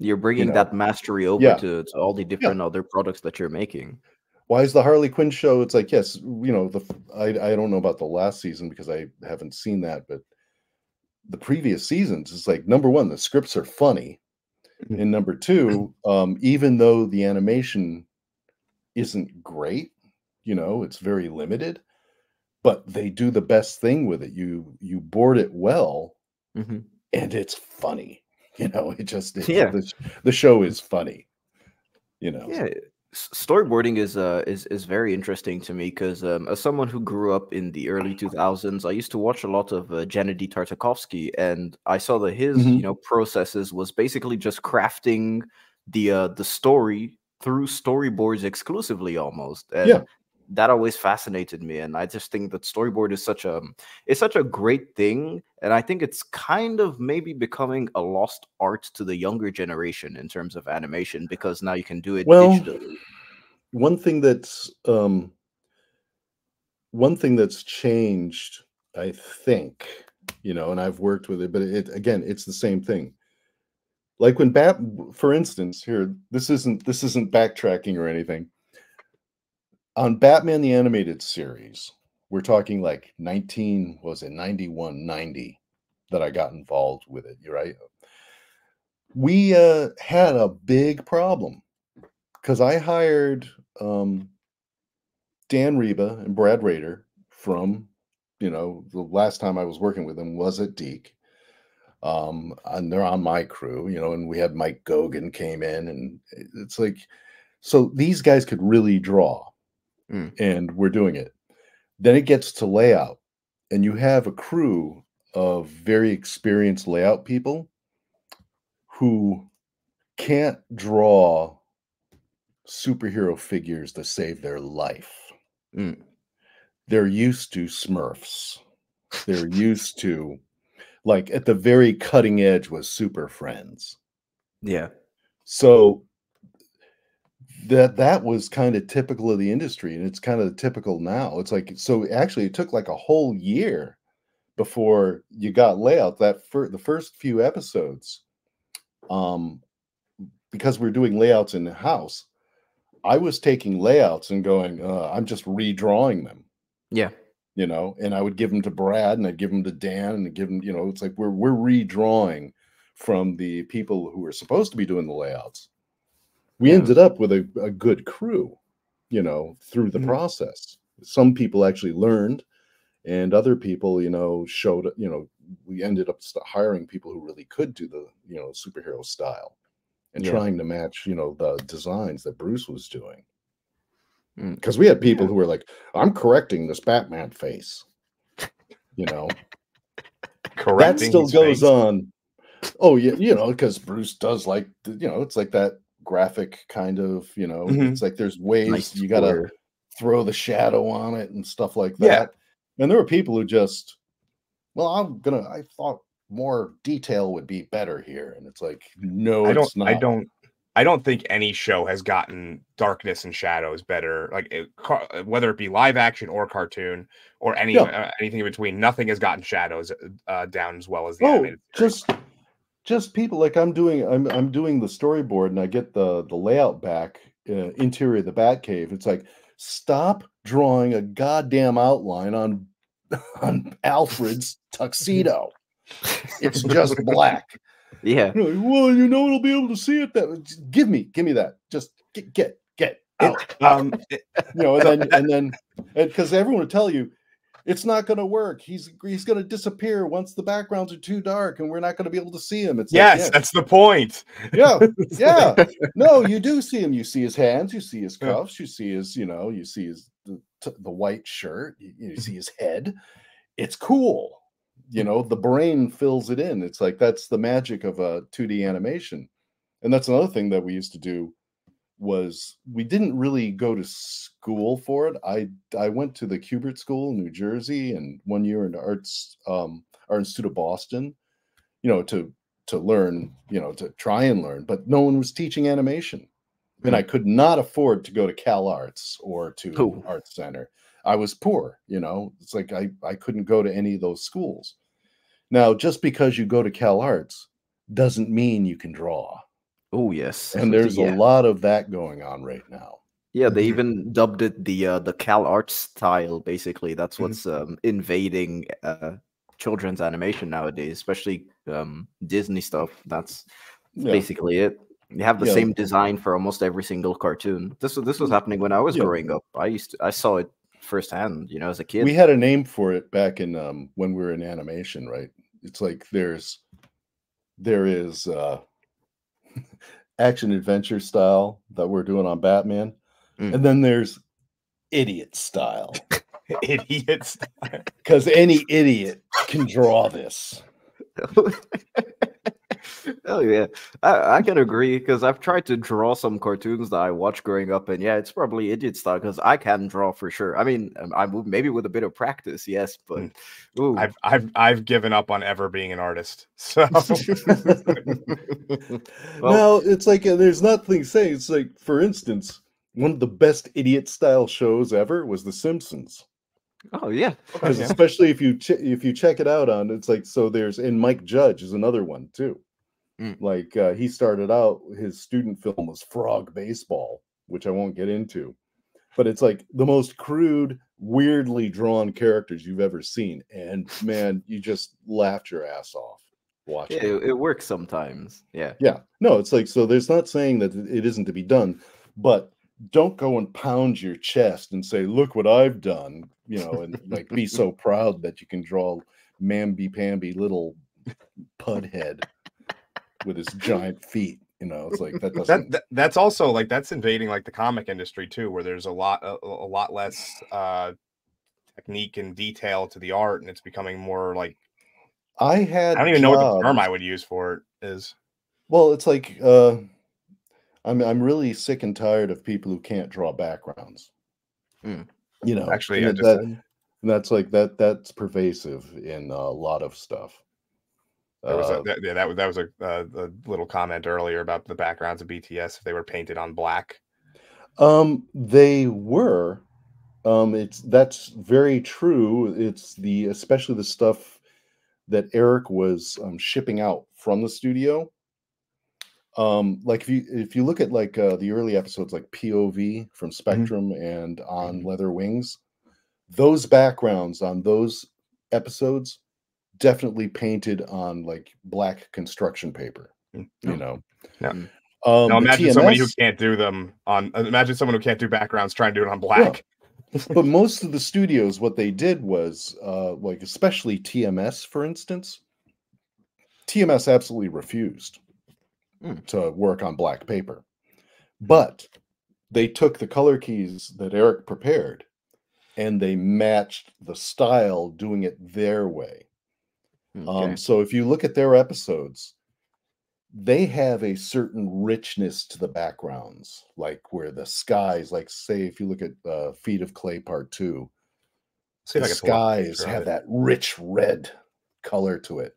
You're bringing that mastery over to all the different other products that you're making. Why is the Harley Quinn show? It's like, yes, you know, I don't know about the last season because I haven't seen that, but the previous seasons, it's like, number one, the scripts are funny. And number two, even though the animation isn't great, you know, it's very limited, but they do the best thing with it. You board it well and it's funny. You know, it just, the show is funny, you know? Yeah. Storyboarding is very interesting to me because as someone who grew up in the early 2000s, I used to watch a lot of Gennady Tartakovsky, and I saw that his you know, processes was basically just crafting the story through storyboards exclusively almost. And that always fascinated me, and I just think that storyboard is such a great thing, and I think it's kind of maybe becoming a lost art to the younger generation in terms of animation because now you can do it digitally. One thing that's changed, I think, you know, and I've worked with it, but it again, it's the same thing. Like when for instance, here, this isn't backtracking or anything. On Batman the Animated Series, we're talking like 91, 90 that I got involved with it, right? We had a big problem because I hired Dan Riba and Brad Rader from, you know, the last time I was working with them was at Deke. And they're on my crew, you know, and we had Mike Goguen came in, and it's like, so these guys could really draw. And we're doing it. Then it gets to layout, and you have a crew of very experienced layout people who can't draw superhero figures to save their life. They're used to Smurfs. They're used to, like, at the very cutting edge was Super Friends. Yeah. So that was kind of typical of the industry, and it's kind of typical now. It's like, so actually it took like a whole year before you got layout, that for the first few episodes, because we're doing layouts in the house, I was taking layouts and going, I'm just redrawing them. Yeah. You know, and I would give them to Brad, and I'd give them to Dan, and I'd give them, you know, it's like we're redrawing from the people who are supposed to be doing the layouts. We ended up with a good crew, you know, through the process. Some people actually learned, and other people, you know, showed, you know, we ended up hiring people who really could do the, you know, superhero style and trying to match, you know, the designs that Bruce was doing. Because we had people who were like, I'm correcting this Batman face, you know. That still goes on. Oh, yeah, you know, because Bruce does like, you know, it's like that graphic kind of, you know, it's like there's ways you gotta throw the shadow on it and stuff like that. And there were people who just, well, I thought more detail would be better here, and it's like, no, it's not. I don't think any show has gotten darkness and shadows better, like whether it be live action or cartoon or any anything in between. Nothing has gotten shadows down as well as the animated series. Just people, like I'm doing the storyboard, and I get the layout back, interior of the Batcave. It's like, stop drawing a goddamn outline on Alfred's tuxedo. It's just black. Yeah. Like, well, you know, it'll be able to see it. That give me that. Just get out. You know, and then because everyone will tell you, it's not going to work. He's going to disappear once the backgrounds are too dark, and we're not going to be able to see him. It's that's the point. Yeah, yeah. No, you do see him. You see his hands. You see his cuffs. You see his, you know, you see his the white shirt. You see his head. It's cool. You know, the brain fills it in. It's like, that's the magic of a 2D animation. And that's another thing that we used to do, was we didn't really go to school for it. I went to the Kubert School in New Jersey, and one year in Art Institute of Boston, you know, to learn, you know, to try and learn, but no one was teaching animation. And I could not afford to go to Cal Arts or to Art Center. I was poor, you know. It's like I couldn't go to any of those schools. Now, just because you go to Cal Arts doesn't mean you can draw. Oh, yes. And there's a lot of that going on right now. Yeah, they even dubbed it the Cal Arts style, basically. That's what's invading children's animation nowadays, especially Disney stuff. That's basically it. You have the same design for almost every single cartoon. This was happening when I was growing up. I saw it firsthand, you know, as a kid. We had a name for it back in when we were in animation, right? It's like there is action adventure style that we're doing on Batman, and then there's idiot style. Idiot style, because any idiot can draw this. Oh yeah, I can agree, because I've tried to draw some cartoons that I watched growing up, and yeah, it's probably idiot style because I can draw for sure. I mean, I maybe with a bit of practice, yes, but I've given up on ever being an artist. So well, it's like there's nothing saying. It's like, for instance, one of the best idiot style shows ever was The Simpsons. Oh yeah, because especially if you check it out on, it's like, so there's, and Mike Judge is another one too. Like he started out, his student film was Frog Baseball, which I won't get into, but it's like the most crude, weirdly drawn characters you've ever seen, and man, you just laughed your ass off watching. Yeah, it works sometimes. Yeah, yeah. No, it's like, so there's not saying that it isn't to be done, but don't go and pound your chest and say, "Look what I've done," you know, and like be so proud that you can draw mamby-pamby little pudhead with his giant feet, you know. It's like that's also like, that's invading like the comic industry too, where there's a lot less technique and detail to the art, and it's becoming more like, I don't even know what the term I would use for it is. Well, it's like I'm really sick and tired of people who can't draw backgrounds. You know, actually, and that's like that's pervasive in a lot of stuff. There was a little comment earlier about the backgrounds of BTS, if they were painted on black. They were. That's very true. It's especially the stuff that Eric was shipping out from the studio. Like if you look at like the early episodes, like POV from Spectrum and on Leather Wings, those backgrounds on those episodes definitely painted on like black construction paper, you know. Yeah. Now imagine somebody who can't do them on. Imagine someone who can't do backgrounds trying to do it on black. Yeah. But most of the studios, what they did was like, especially TMS, for instance. TMS absolutely refused to work on black paper, but they took the color keys that Eric prepared, and they matched the style, doing it their way. Okay. So if you look at their episodes, they have a certain richness to the backgrounds, like where the skies, like say if you look at Feet of Clay Part 2, the skies have that rich red color to it,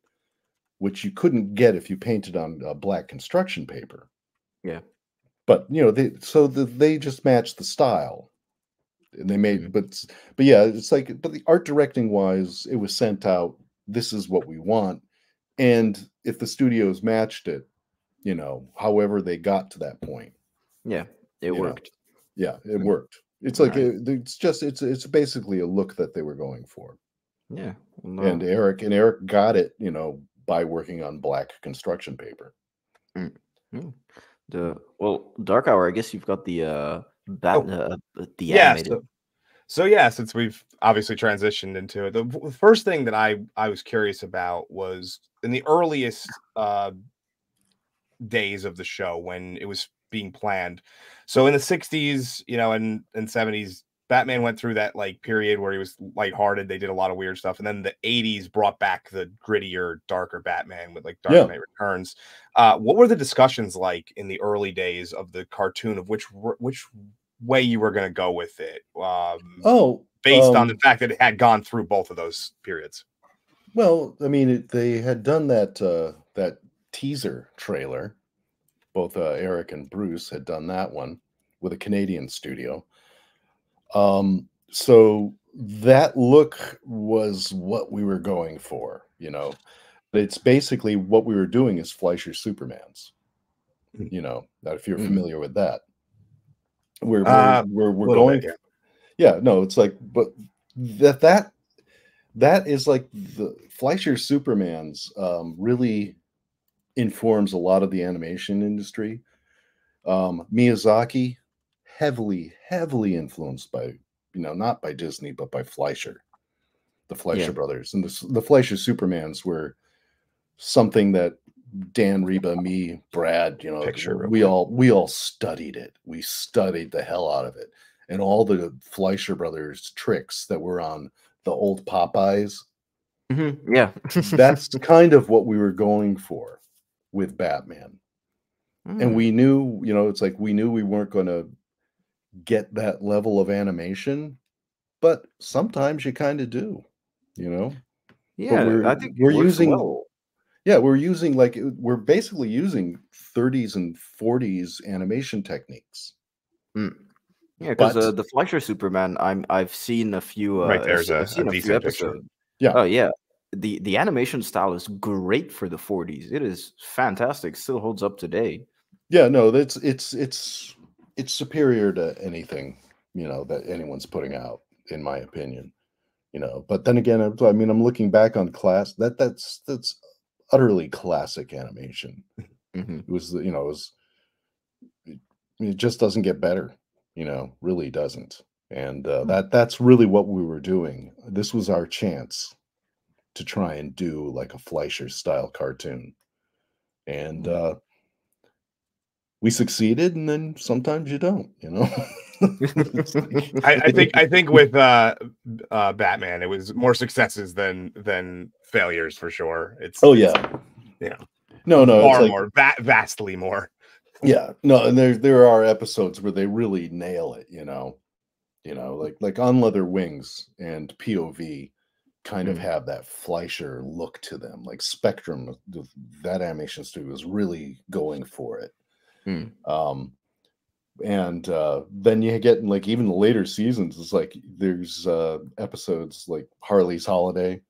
which you couldn't get if you painted on black construction paper. Yeah. But, you know, they just matched the style. And they made, but yeah, it's like, but the art directing wise, it was sent out, this is what we want, and if the studios matched it, you know, however they got to that point, yeah, it worked. Know? Yeah, it worked. It's like it's just it's basically a look that they were going for. Yeah, no. And Eric got it, you know, by working on black construction paper. Well, Dark Hour, I guess you've got the the animated. Yeah, so yeah, since we've obviously transitioned into it, the first thing that I was curious about was in the earliest days of the show when it was being planned. So in the 60s, you know, and 70s, Batman went through that like period where he was lighthearted. They did a lot of weird stuff. And then the 80s brought back the grittier, darker Batman with like Dark Knight Returns. What were the discussions like in the early days of the cartoon of which way you were going to go with it? Based on the fact that it had gone through both of those periods. Well, I mean, they had done that, that teaser trailer. Both Eric and Bruce had done that one with a Canadian studio. So that look was what we were going for, you know. It's basically what we were doing is Fleischer Supermans, you know, if you're familiar with that. We're going, it's like, but that is like the Fleischer Supermans really informs a lot of the animation industry. Miyazaki, heavily influenced by, you know, not by Disney, but by Fleischer, the Fleischer brothers. And the Fleischer Supermans were something that Dan Riba, me, Brad, you know, we all studied it. We studied the hell out of it. And all the Fleischer brothers tricks that were on the old Popeyes. Mm-hmm. Yeah. That's kind of what we were going for with Batman. Mm. And we knew, you know, it's like we knew we weren't going to get that level of animation, but sometimes you kind of do, you know. Yeah, I think we're using well. Yeah, we're using like we're basically using 30s and 40s animation techniques. Mm. Yeah, because the Fleischer Superman, I've seen a few few episodes. Yeah. Oh yeah. The animation style is great for the 40s. It is fantastic. Still holds up today. Yeah, no, that's it's superior to anything, you know, that anyone's putting out, in my opinion, you know. But then again, I mean, I'm looking back on class. That's utterly classic animation. Mm-hmm. It was, you know, it just doesn't get better, you know, really doesn't. And that's really what we were doing. This was our chance to try and do like a Fleischer style cartoon. And we succeeded, and then sometimes you don't, you know. I think with Batman, it was more successes than failures for sure. Vastly more. Yeah, no, and there are episodes where they really nail it, you know. You know, like On Leather Wings and POV kind of have that Fleischer look to them. Like Spectrum, that animation studio was really going for it. And then you get like even the later seasons, it's like there's episodes like Harley's Holiday,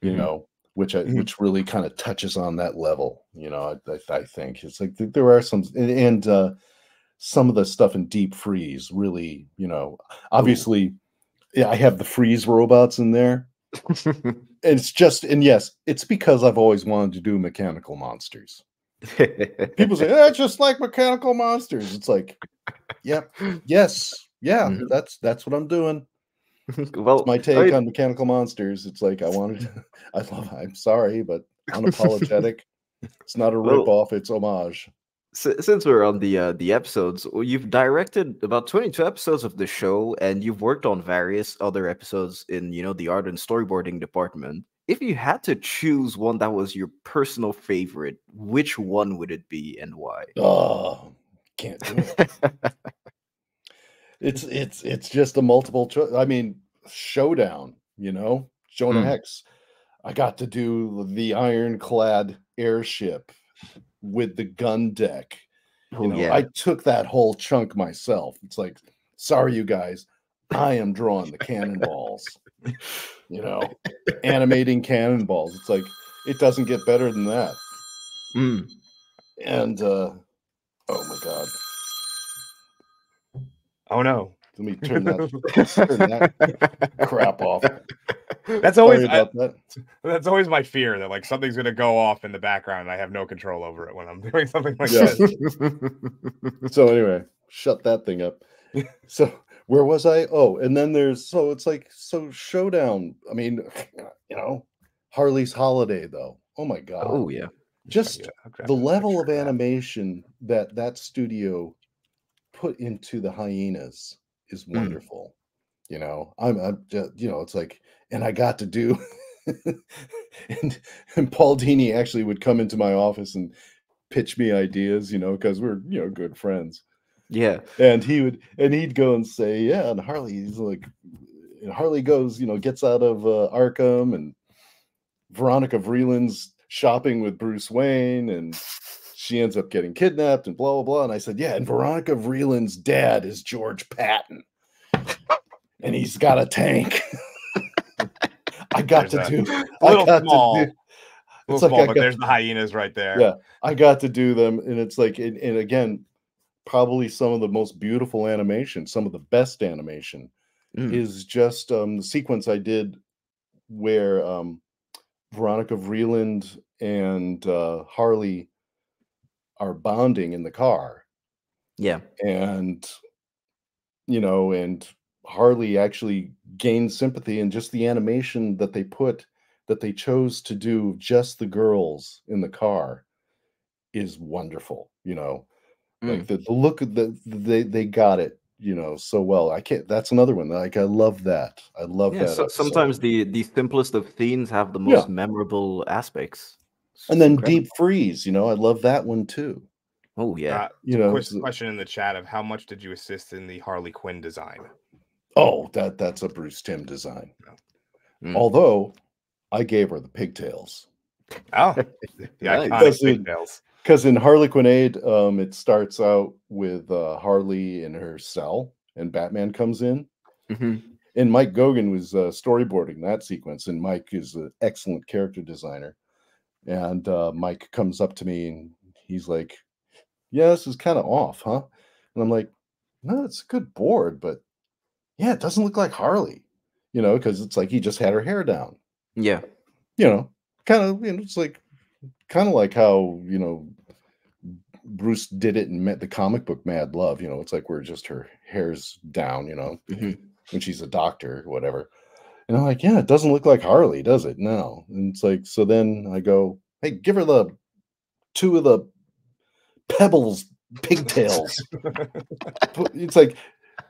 you know, which really kind of touches on that level, you know. I think it's like there are some and some of the stuff in Deep Freeze really, you know, obviously. Ooh. Yeah, I have the freeze robots in there. It's because I've always wanted to do mechanical monsters. People say, oh, it's just like mechanical monsters. It's like, yep, yes, yeah, that's what I'm doing. Well, it's my take on mechanical monsters. It's like I'm sorry, but unapologetic. It's not a ripoff, it's homage. Since we're on the episodes, you've directed about 22 episodes of the show, and you've worked on various other episodes in, you know, the art and storyboarding department. If you had to choose one that was your personal favorite, which one would it be and why? Oh, can't do it. It's just a multiple choice. I mean, Showdown, you know, Jonah Hex. I got to do the ironclad airship with the gun deck. You know, I took that whole chunk myself. It's like, sorry, you guys, I am drawing the cannonballs. You know, animating cannonballs. It's like, it doesn't get better than that. And oh my god, oh no, let me turn that crap off. That's always my fear, that like something's going to go off in the background and I have no control over it when I'm doing something like that. So anyway, shut that thing up. So where was I? Oh, and then Showdown. I mean, you know, Harley's Holiday, though. Oh my god. Oh yeah. Just the level of animation that studio put into the Hyenas is wonderful. You know, I'm just, you know, it's like, and I got to do, and Paul Dini actually would come into my office and pitch me ideas, you know, because we're, you know, good friends. Yeah. And he would, and he'd go and say, yeah, and Harley's like, and Harley goes, you know, gets out of Arkham, and Veronica Vreeland's shopping with Bruce Wayne, and she ends up getting kidnapped and blah, blah, blah. And I said, yeah, and Veronica Vreeland's dad is George Patton, and he's got a tank. I got there's to do a little small. It's like, but there's the hyenas right there. Yeah, I got to do them, and it's like, and again, probably some of the most beautiful animation, some of the best animation, is just the sequence I did where Veronica Vreeland and Harley are bonding in the car. Yeah, and you know, and Harley actually gained sympathy, and just the animation that they put, that they chose to do just the girls in the car, is wonderful. You know, like the look of the, they got it, you know, so well. I can't, that's another one. Like, I love that. I love that. So, sometimes the simplest of scenes have the most memorable aspects. It's and then incredible. Deep Freeze, you know, I love that one too. Oh yeah. You know, quick question in the chat of how much did you assist in the Harley Quinn design? Oh, that's a Bruce Timm design. Although I gave her the pigtails. Oh, the iconic pigtails. Because in Harlequinade, it starts out with Harley in her cell, and Batman comes in. And Mike Goguen was storyboarding that sequence, and Mike is an excellent character designer. And Mike comes up to me, and he's like, yeah, this is kind of off, huh? And I'm like, no, it's a good board, but yeah, it doesn't look like Harley, you know, because it's like he just had her hair down. Yeah, you know, kind of, you know, it's like kind of like how, you know, Bruce did it in the comic book Mad Love, you know, it's like where just her hair's down, you know, when she's a doctor or whatever. And I'm like, yeah, it doesn't look like Harley, does it? No. And it's like, so then I go, hey, give her the two of the pebbles pigtails. It's like,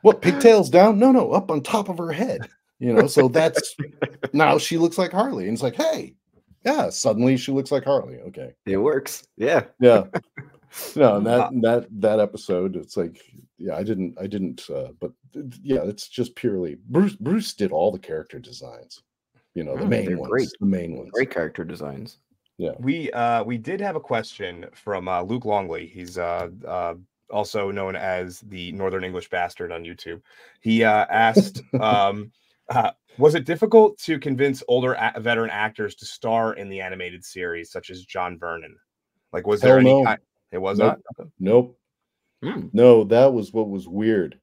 what, pigtails down? No, up on top of her head. You know, so that's now she looks like Harley. And it's like, hey, yeah, suddenly she looks like Harley. Okay. It works. Yeah. Yeah. No, and that episode, it's like, yeah, I didn't, but yeah, it's just purely Bruce did all the character designs, you know, the main ones. Great character designs. Yeah. We did have a question from Luke Longley. He's also known as the Northern English Bastard on YouTube. He asked, was it difficult to convince older veteran actors to star in the animated series, such as John Vernon? Like, was there any? No. It was not. Nope. No, that was what was weird.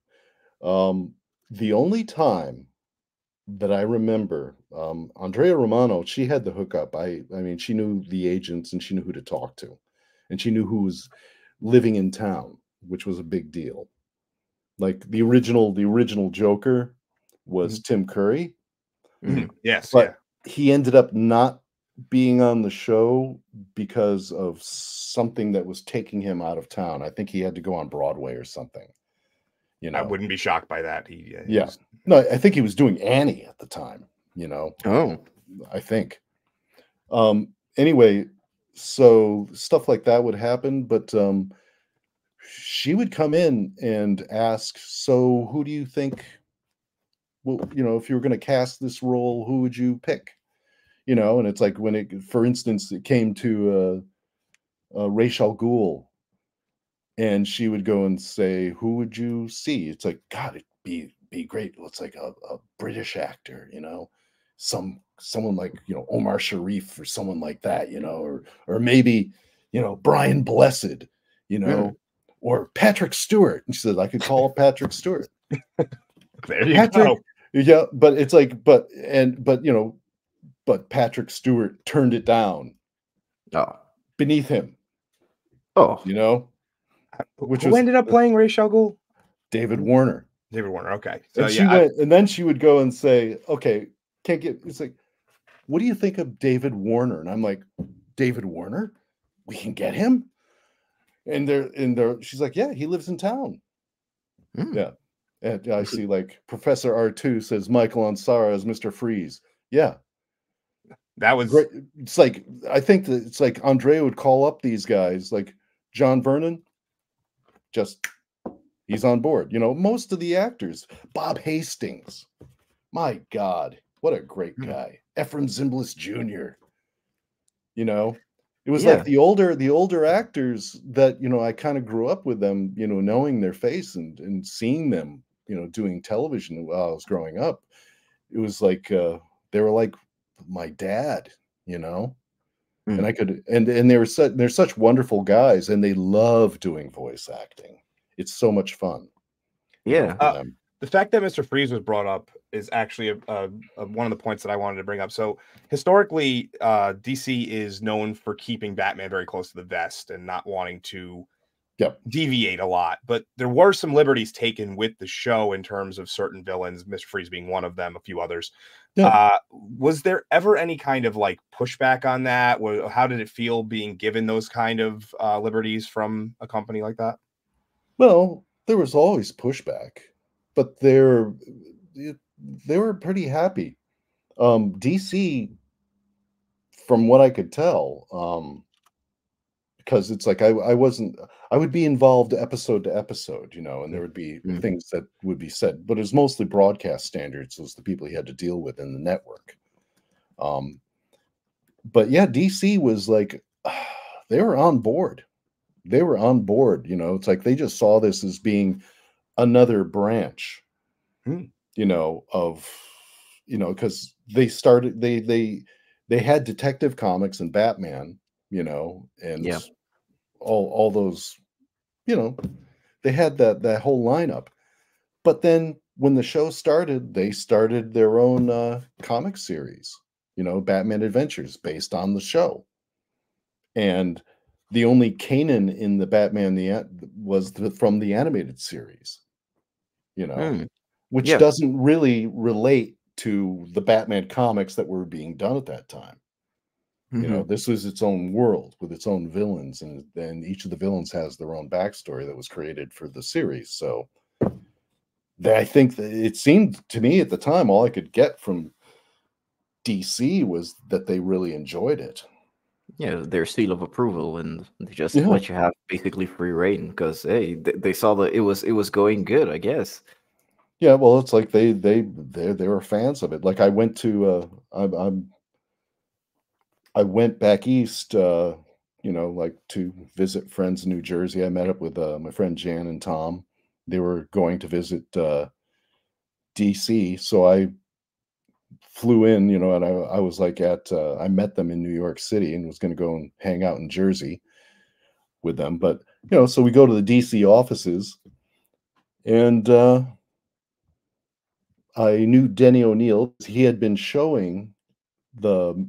The only time that I remember, Andrea Romano, she had the hookup. I mean, she knew the agents, and she knew who to talk to, and she knew who was living in town, which was a big deal. Like the original Joker was Tim Curry. Yes. But he ended up not being on the show because of something that was taking him out of town. I think he had to go on Broadway or something. You know, I wouldn't be shocked by that. No, I think he was doing Annie at the time, you know. Oh, I think. Anyway, so stuff like that would happen, but she would come in and ask, so who do you think, well, you know, if you were going to cast this role, who would you pick? You know, and it's like when it, for instance, it came to Ra's al Ghul, and she would go and say, who would you see? It's like, God, it'd be great. It's like a British actor, you know, someone like, you know, Omar Sharif or someone like that, you know, or maybe, you know, Brian Blessed, you know, or Patrick Stewart. And she said, I could call Patrick Stewart. There you go. Yeah, but it's like, but Patrick Stewart turned it down. Oh. Beneath him. Oh. You know? Who ended up playing Ra's al Ghul? David Warner. David Warner, okay. So, and, and then she would go and say, okay, can't get, it's like, what do you think of David Warner? And I'm like, David Warner? We can get him? And she's like, yeah, he lives in town. Yeah. And I see like Professor R2 says Michael Ansara is Mr. Freeze. Yeah. That was great. It's like, I think that it's like Andrea would call up these guys like John Vernon, just he's on board. You know, most of the actors, Bob Hastings, my God, what a great guy. Ephraim Zimbalist Jr. You know, it was like the older actors that, you know, I kind of grew up with them, you know, knowing their face and seeing them, you know, doing television while I was growing up. It was like, they were like my dad, you know, and I could, and they were such, they're such wonderful guys, and they love doing voice acting. It's so much fun. Yeah. The fact that Mr. Freeze was brought up is actually one of the points that I wanted to bring up. So historically, DC is known for keeping Batman very close to the vest and not wanting to deviate a lot. But there were some liberties taken with the show in terms of certain villains, Mr. Freeze being one of them, a few others. Yeah. Was there ever any kind of like pushback on that? How did it feel being given those kind of liberties from a company like that? Well, there was always pushback. But they were pretty happy. DC, from what I could tell, because it's like I would be involved episode to episode, you know, and there would be things that would be said, but it was mostly broadcast standards, was the people he had to deal with in the network. But yeah, DC was like, they were on board. They were on board, you know. It's like they just saw this as being another branch, you know, of, you know, because they started, they had Detective Comics and Batman, you know, and all those, you know, they had that whole lineup. But then when the show started, they started their own comic series, you know, Batman Adventures, based on the show. And the only Kanan in the Batman was from the animated series. You know, which doesn't really relate to the Batman comics that were being done at that time. You know, this was its own world with its own villains, and then each of the villains has their own backstory that was created for the series. So I think that it seemed to me at the time, all I could get from DC was that they really enjoyed it. Yeah, their seal of approval, and they just let you have basically free reign because hey, they saw that it was going good, I guess. Yeah, well, it's like they were fans of it. Like I went to I went back east, you know, like to visit friends in New Jersey. I met up with my friend Jan and Tom. They were going to visit DC, so I flew in, you know, and I was like I met them in New York City and was going to go and hang out in Jersey with them. But, you know, so we go to the DC offices, and I knew Denny O'Neil. He had been showing the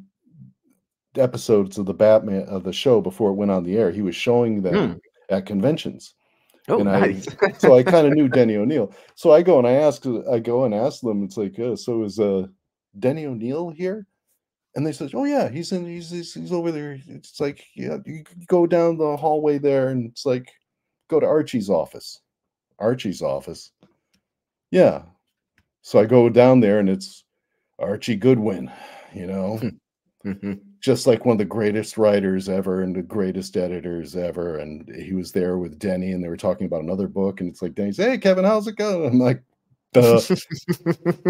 episodes of the Batman of the show before it went on the air. He was showing them at conventions. Oh, and nice. So I kind of knew Denny O'Neil. So I go and ask them, it's like, so is Denny O'Neil here? And they said, oh yeah, he's over there. It's like, yeah, you go down the hallway there, and it's like, go to Archie's office. Yeah. So I go down there, and it's Archie Goodwin, you know, just like one of the greatest writers ever and the greatest editors ever. And he was there with Denny, and they were talking about another book, and it's like Denny's, hey Kevin, how's it going? I'm like,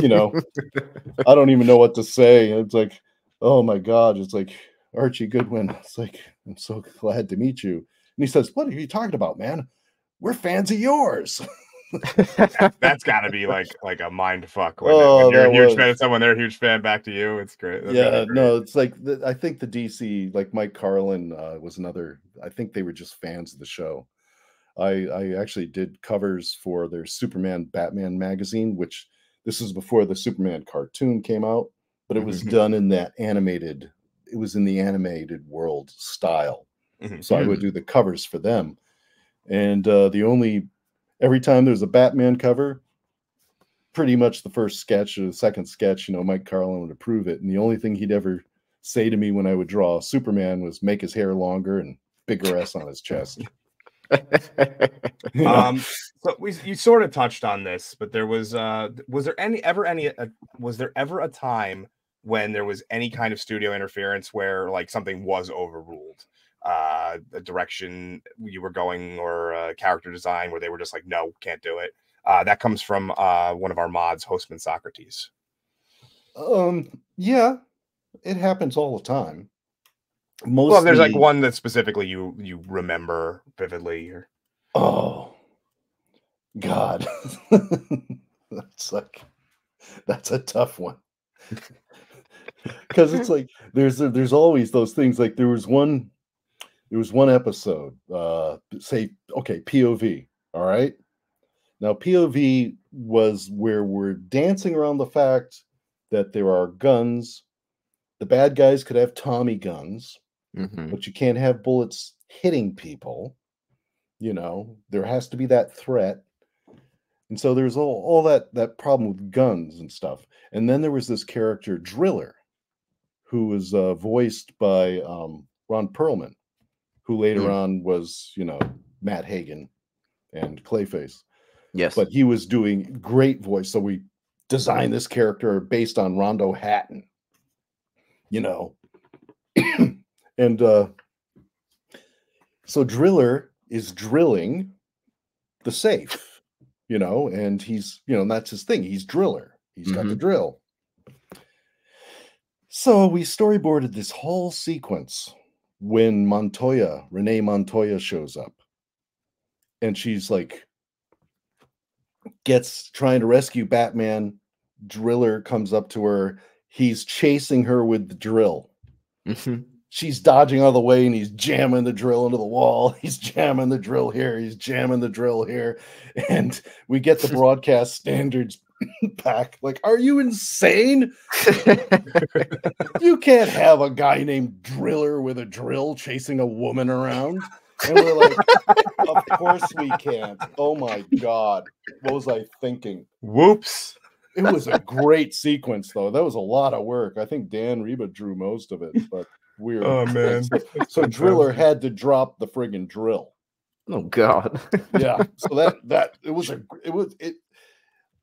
you know, I don't even know what to say. It's like, oh my God, it's like Archie Goodwin. It's like, I'm so glad to meet you. And he says, what are you talking about, man? We're fans of yours. That's got to be like a mind fuck. When you're a huge fan of someone, they're a huge fan back to you. It's great. That's great. No, it's like I think the DC, like Mike Carlin was another. I think they were just fans of the show. I actually did covers for their Superman Batman magazine, which this was before the Superman cartoon came out, but it was done in that animated, it was in the animated world style. So I would do the covers for them. And every time there's a Batman cover, pretty much the first sketch or the second sketch, you know, Mike Carlin would approve it. And the only thing he'd ever say to me when I would draw Superman was make his hair longer and bigger S on his chest. You know? So you sort of touched on this, but there was there ever a time when there was any kind of studio interference where like something was overruled, a direction you were going or character design where they were just like, no, can't do it? That comes from one of our mods, Hostman Socrates. Yeah, it happens all the time. Mostly... Well, there's like one that specifically you remember vividly. Or... Oh, God. That's a tough one. Because it's like there's always those things. Like there was one episode, say, okay, POV. All right. Now, POV was where we're dancing around the fact that there are guns. The bad guys could have Tommy guns, but you can't have bullets hitting people. You know, there has to be that threat. And so there's all that problem with guns and stuff. And then there was this character, Driller, who was voiced by Ron Perlman, who later on was, you know, Matt Hagen and Clayface. Yes. But he was doing great voice. So we designed this character based on Rondo Hatton, you know. And so Driller is drilling the safe. You know, and he's, you know, and that's his thing. He's Driller. He's got the drill. So we storyboarded this whole sequence when Renee Montoya shows up. And she's like, trying to rescue Batman. Driller comes up to her. He's chasing her with the drill. She's dodging out of the way, and he's jamming the drill into the wall. He's jamming the drill here. He's jamming the drill here. And we get the broadcast standards back. Like, are you insane? You can't have a guy named Driller with a drill chasing a woman around. And we're like, of course we can't. Oh, my God. What was I thinking? Whoops. It was a great sequence, though. That was a lot of work. I think Dan Riba drew most of it, but... Weird. Oh man. So Driller had to drop the friggin' drill. Oh God. Yeah. So it was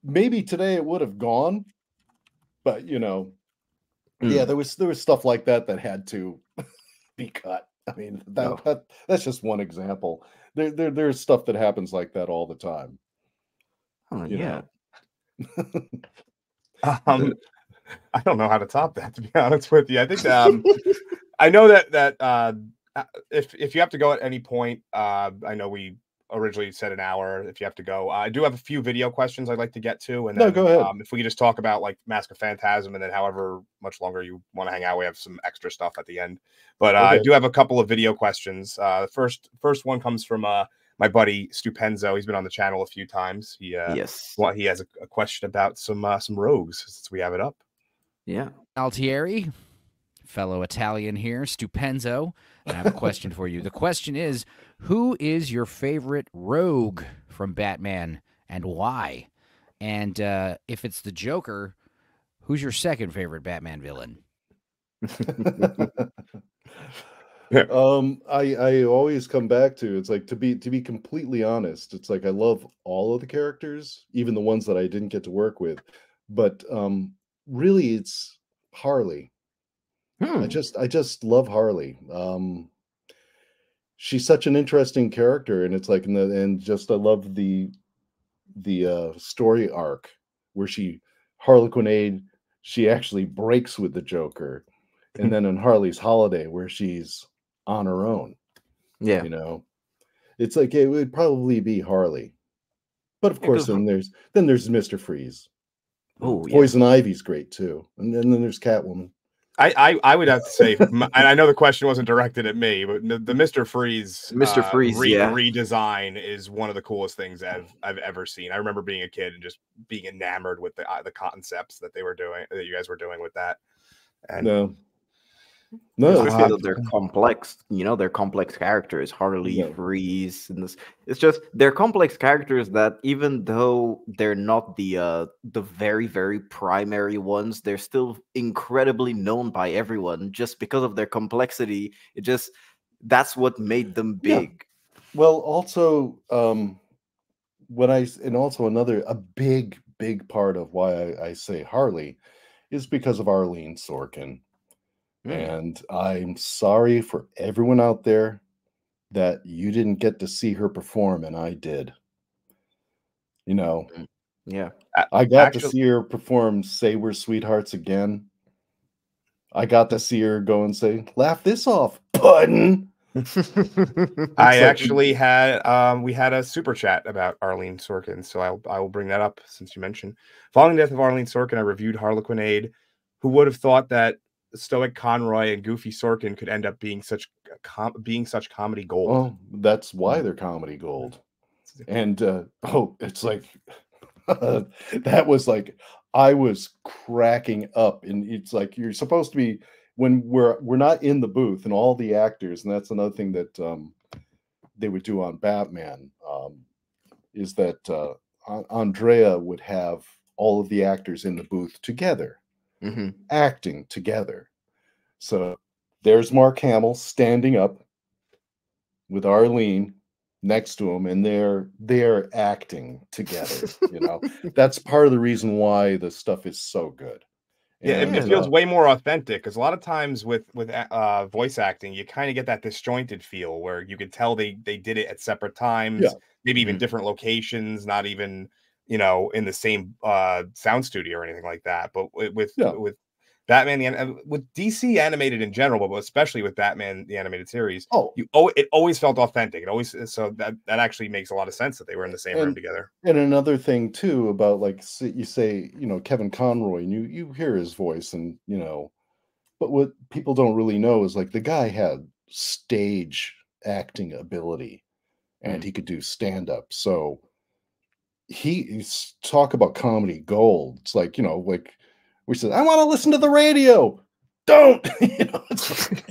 maybe today it would have gone, but you know, yeah, there was stuff like that had to be cut. I mean, that's just one example. There's stuff that happens like that all the time. Oh yeah. I don't know how to top that, to be honest with you. I think I know that if you have to go at any point, I know we originally said an hour. If you have to go, I do have a few video questions I'd like to get to, and then go ahead. If we could just talk about like Mask of Phantasm, and then however much longer you want to hang out, we have some extra stuff at the end. But okay. I do have a couple of video questions. The first one comes from my buddy Stupenzo. He's been on the channel a few times. He he has a question about some rogues, since we have it up. Yeah, Altieri. Fellow Italian here, Stupenzo. I have a question for you. The question is, who is your favorite rogue from Batman and why? And if it's the Joker, who's your second favorite Batman villain? I always come back to, it's like, to be completely honest, it's like I love all of the characters, even the ones that I didn't get to work with. But really, it's Harley. I just love Harley. She's such an interesting character, and it's like, I love the story arc where she Harlequinade. She actually breaks with the Joker, and then in Harley's Holiday where she's on her own. Yeah, you know, it's like it would probably be Harley, but of course then there's Mr. Freeze. Oh, yeah. Poison Ivy's great too, and then there's Catwoman. I would have to say, and I know the question wasn't directed at me, but the Mr. Freeze redesign is one of the coolest things I've ever seen. I remember being a kid and just being enamored with the concepts that they were doing, that you guys were doing with that. And they're complex. You know, they're complex characters. Harley, Freeze, and this. It's just they're complex characters that even though they're not the very, very primary ones, they're still incredibly known by everyone just because of their complexity. It just that's what made them big. Yeah. Well, also what I, and also another, a big, big part of why I say Harley is because of Arlene Sorkin. And I'm sorry for everyone out there that you didn't get to see her perform, and I did. You know, yeah, I got to see her perform Say We're Sweethearts Again. I got to see her go and say, laugh this off, button. I actually had, we had a super chat about Arlene Sorkin, so I will bring that up since you mentioned. Following the death of Arlene Sorkin, I reviewed Harlequinade. Who would have thought that stoic Conroy and goofy Sorkin could end up being such comedy gold? Oh, that's why they're comedy gold. And oh, it's like that was like, I was cracking up, and it's like, you're supposed to be, when we're not in the booth, and all the actors, and that's another thing that they would do on Batman, is that Andrea would have all of the actors in the booth together. Mm-hmm. Acting together. So there's Mark Hamill standing up with Arlene next to him, and they're acting together. You know, that's part of the reason why the stuff is so good. And, yeah, it feels way more authentic, because a lot of times with voice acting, you kind of get that disjointed feel where you could tell they did it at separate times, yeah. Maybe even different locations, not even, you know, in the same sound studio or anything like that. But with Batman, with DC animated in general, but especially with Batman the animated series, it always felt authentic. It always, so that actually makes a lot of sense that they were in the same room together. And another thing too about, like, you say, you know, Kevin Conroy, and you hear his voice, and you know, but what people don't really know is, like, the guy had stage acting ability, and he could do stand up. So he's talk about comedy gold. It's like, you know, like we said, I want to listen to the radio. Don't, you know, it's like,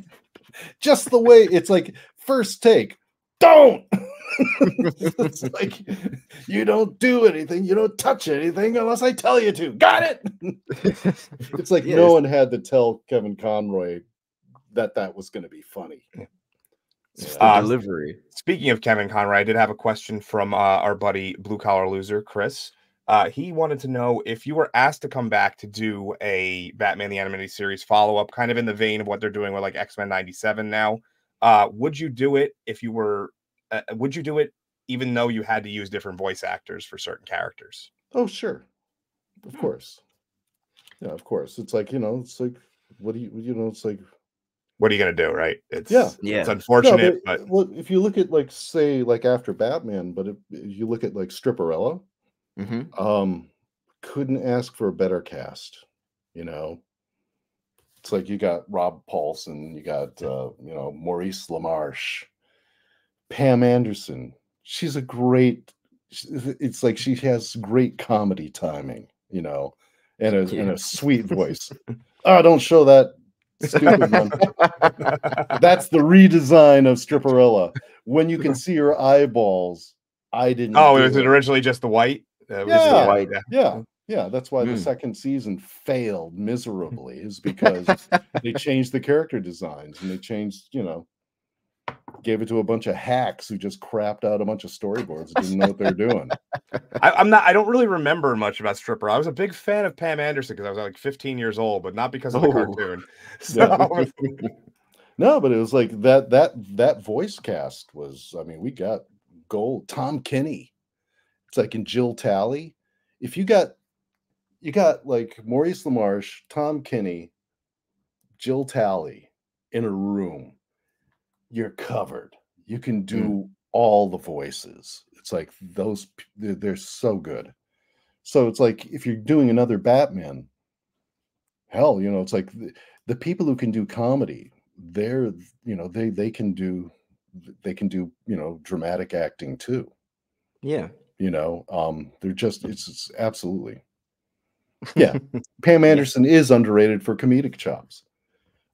just the way it's like first take. Don't. It's like, you don't do anything. You don't touch anything unless I tell you to. Got it. It's like, yes. No one had to tell Kevin Conroy that was going to be funny. Yeah. Delivery. Speaking of Kevin Conroy, I did have a question from our buddy Blue Collar Loser, Chris. He wanted to know if you were asked to come back to do a Batman the Animated Series follow-up, kind of in the vein of what they're doing with, like, X-Men 97 now, would you do it if you were, would you do it even though you had to use different voice actors for certain characters? Oh, sure. Of course. Yeah, of course. It's like, you know, it's like, what do you, you know, it's like, what are you going to do, right? It's, yeah. It's unfortunate. No, but well, if you look at, like, say, like, after Batman, but if you look at, like, Stripperella, couldn't ask for a better cast, you know? It's like, you got Rob Paulson, you got, you know, Maurice LaMarche, Pam Anderson. She's a great, it's like, she has great comedy timing, you know, and a sweet voice. Oh, don't show that stupid one. That's the redesign of Stripperella. When you can see her eyeballs, I didn't. Oh, was it originally just the white? Yeah, white. Yeah. That's why the second season failed miserably, is because they changed the character designs, and they changed, you know, gave it to a bunch of hacks who just crapped out a bunch of storyboards and didn't know what they're doing. I don't really remember much about Stripper. I was a big fan of Pam Anderson because I was like 15 years old, but not because of the cartoon. So. Yeah. No, but it was like that voice cast was, I mean, we got gold. Tom Kenny. It's like, in Jill Talley. If you got like Maurice LaMarche, Tom Kenny, Jill Talley in a room, you're covered. You can do all the voices. It's like, those, they're so good. So it's like, if you're doing another Batman, hell, you know, it's like the people who can do comedy, they're, you know, they can do, you know, dramatic acting too. Yeah. You know, they're just, it's absolutely. Yeah. Pam Anderson is underrated for comedic chops.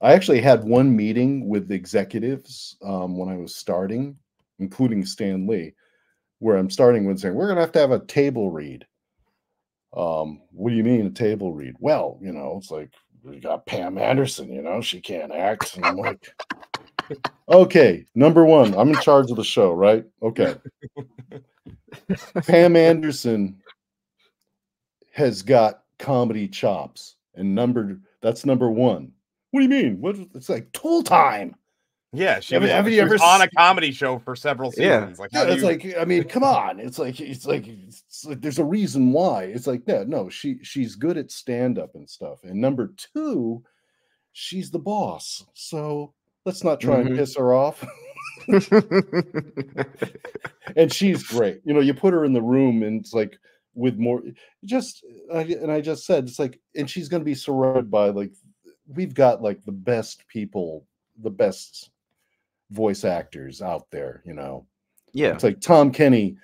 I actually had one meeting with the executives when I was starting, including Stan Lee, where I'm starting with saying, we're going to have a table read. What do you mean a table read? Well, you know, it's like, we got Pam Anderson, you know, she can't act. And I'm like, okay, number one, I'm in charge of the show, right? Okay. Pam Anderson has got comedy chops, and that's number one. What do you mean? What, it's like Tool Time. Yeah, she was on a comedy show for several seasons. Yeah, like, yeah, it's like, I mean, come on. It's like there's a reason why. It's like, yeah, no, she's good at stand-up and stuff. And number two, she's the boss. So let's not try and piss her off. And she's great. You know, you put her in the room and it's like with more just and I just said it's like, and she's gonna be surrounded by like we've got like the best people, the best voice actors out there, you know. Yeah, it's like Tom Kenny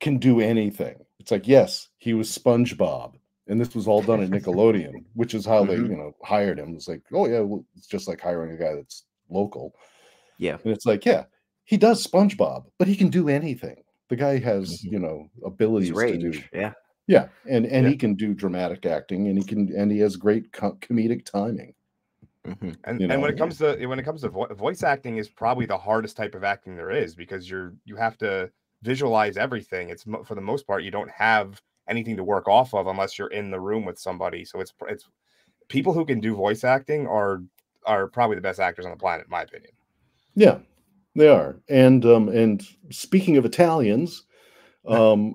can do anything. It's like, yes, he was SpongeBob, and this was all done at Nickelodeon, which is how they, you know, hired him. It's like, oh yeah, well, it's just like hiring a guy that's local. Yeah, and it's like, yeah, he does SpongeBob, but he can do anything. The guy has, you know, abilities to do. Yeah, yeah, and he can do dramatic acting, and he has great comedic timing. And, you know, and when it comes to voice acting is probably the hardest type of acting there is, because you have to visualize everything. It's for the most part you don't have anything to work off of unless you're in the room with somebody. So it's people who can do voice acting are probably the best actors on the planet, in my opinion. Yeah, they are. And speaking of Italians, I'm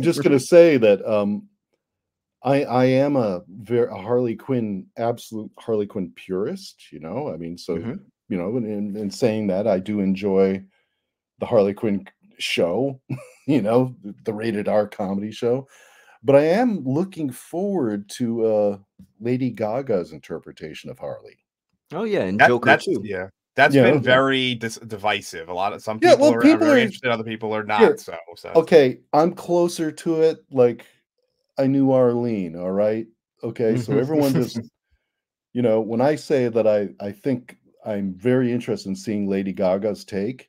just gonna say that I am a Harley Quinn, absolute Harley Quinn purist, you know. I mean, so, you know, in saying that, I do enjoy the Harley Quinn show, you know, the rated R comedy show. But I am looking forward to Lady Gaga's interpretation of Harley. Oh, yeah. And Joker, too. Yeah. That's been very divisive. A lot of some people, people are interested, other people are not. Yeah. So, okay, I'm closer to it. Like, I knew Arlene, all right? Okay, so everyone just, you know, when I say that I think I'm very interested in seeing Lady Gaga's take,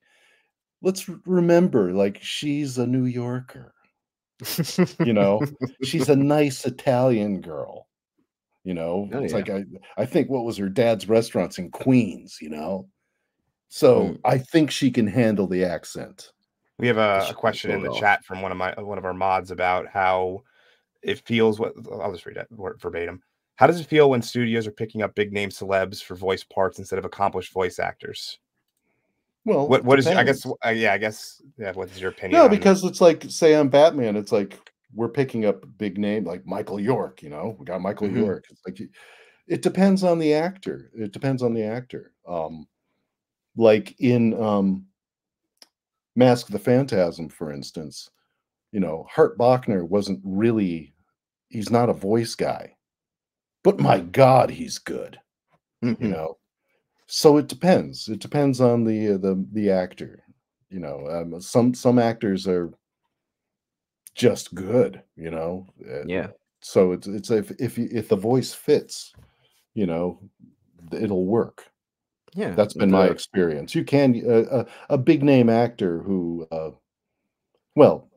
let's remember, like, she's a New Yorker. You know? She's a nice Italian girl. You know? Oh, it's like, I think, what was her dad's restaurants in Queens, you know? So I think she can handle the accent. We have a question in the chat from one of our mods about how it feels. What I'll just read it verbatim. How does it feel when studios are picking up big name celebs for voice parts instead of accomplished voice actors? Well, what is, I guess, what's your opinion? No, because it's like, say on Batman, it's like we're picking up big name like Michael York. You know, we got Michael York. It's like it depends on the actor. It depends on the actor. Like in Mask of the Phantasm, for instance, you know, Hart Bachner wasn't really. He's not a voice guy, but my God, he's good. You know, so it depends. It depends on the actor. You know, some actors are just good. You know, yeah. So it's if the voice fits, you know, it'll work. Yeah, that's been my experience. You can a big name actor who, well,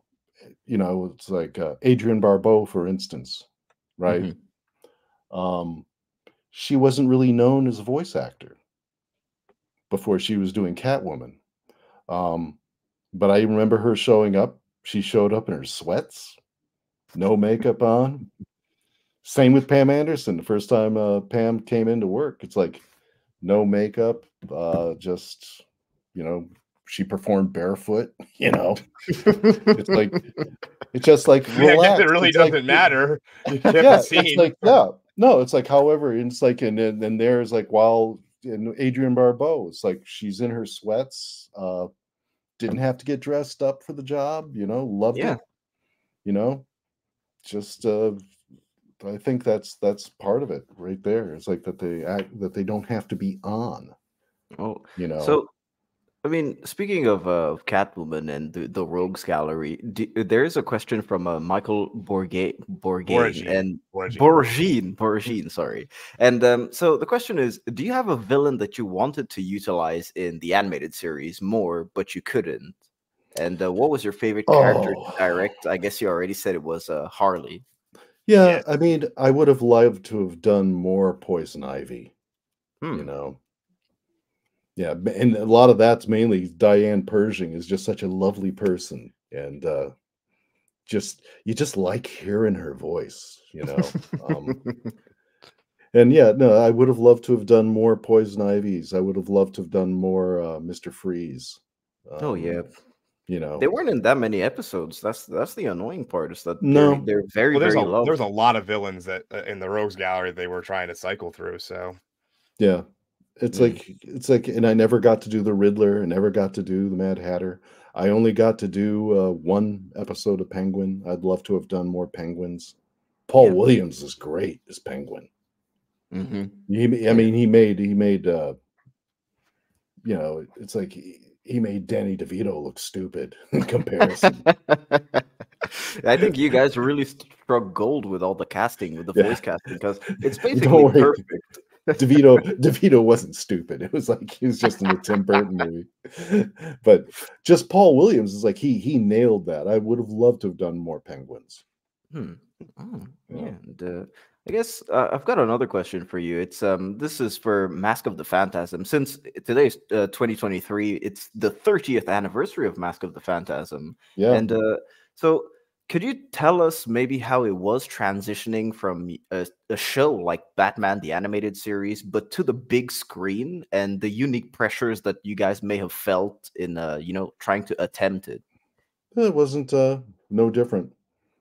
you know, it's like Adrienne Barbeau, for instance, right? She wasn't really known as a voice actor before she was doing Catwoman. But I remember her showing up. She showed up in her sweats, no makeup on. Same with Pam Anderson. The first time Pam came into work, it's like no makeup, just, you know, she performed barefoot, you know. It's like, it's just like, relax. Yeah, it really doesn't matter. Yeah, it's like, yeah, no, it's like, however, it's like, and then there's like, while in Adrienne Barbeau, it's like she's in her sweats, didn't have to get dressed up for the job, you know, loved it, you know, just, I think that's part of it right there. It's like that they don't have to be on, you know. So, I mean, speaking of Catwoman and the Rogues Gallery, there is a question from Michael Borgine. Sorry. And so the question is, do you have a villain that you wanted to utilize in the animated series more, but you couldn't? And what was your favorite character to direct? I guess you already said it was Harley. Yeah, I mean, I would have loved to have done more Poison Ivy, you know. Yeah, and a lot of that's mainly Diane Pershing is just such a lovely person, and just you just like hearing her voice, you know. And yeah, no, I would have loved to have done more Poison Ivy's. I would have loved to have done more Mr. Freeze. Oh yeah, you know, they weren't in that many episodes. That's the annoying part is that they're very low. There's a lot of villains that in the Rogues Gallery they were trying to cycle through. So yeah, it's like, and I never got to do the Riddler. I never got to do the Mad Hatter. I only got to do one episode of Penguin. I'd love to have done more Penguins. Paul Williams is great as Penguin. Mm-hmm. I mean, he made you know, it's like he made Danny DeVito look stupid in comparison. I think you guys really struck gold with all the casting, with the voice casting, because it's basically perfect. DeVito wasn't stupid. It was like he was just in the Tim Burton movie. But just Paul Williams is like he nailed that. I would have loved to have done more Penguins. Hmm. Oh, yeah. And, I guess I've got another question for you. It's this is for Mask of the Phantasm. Since today's 2023, it's the 30th anniversary of Mask of the Phantasm. Yeah. And so could you tell us maybe how it was transitioning from a show like Batman, the animated series, but to the big screen, and the unique pressures that you guys may have felt in, you know, trying to attempt it? It wasn't no different.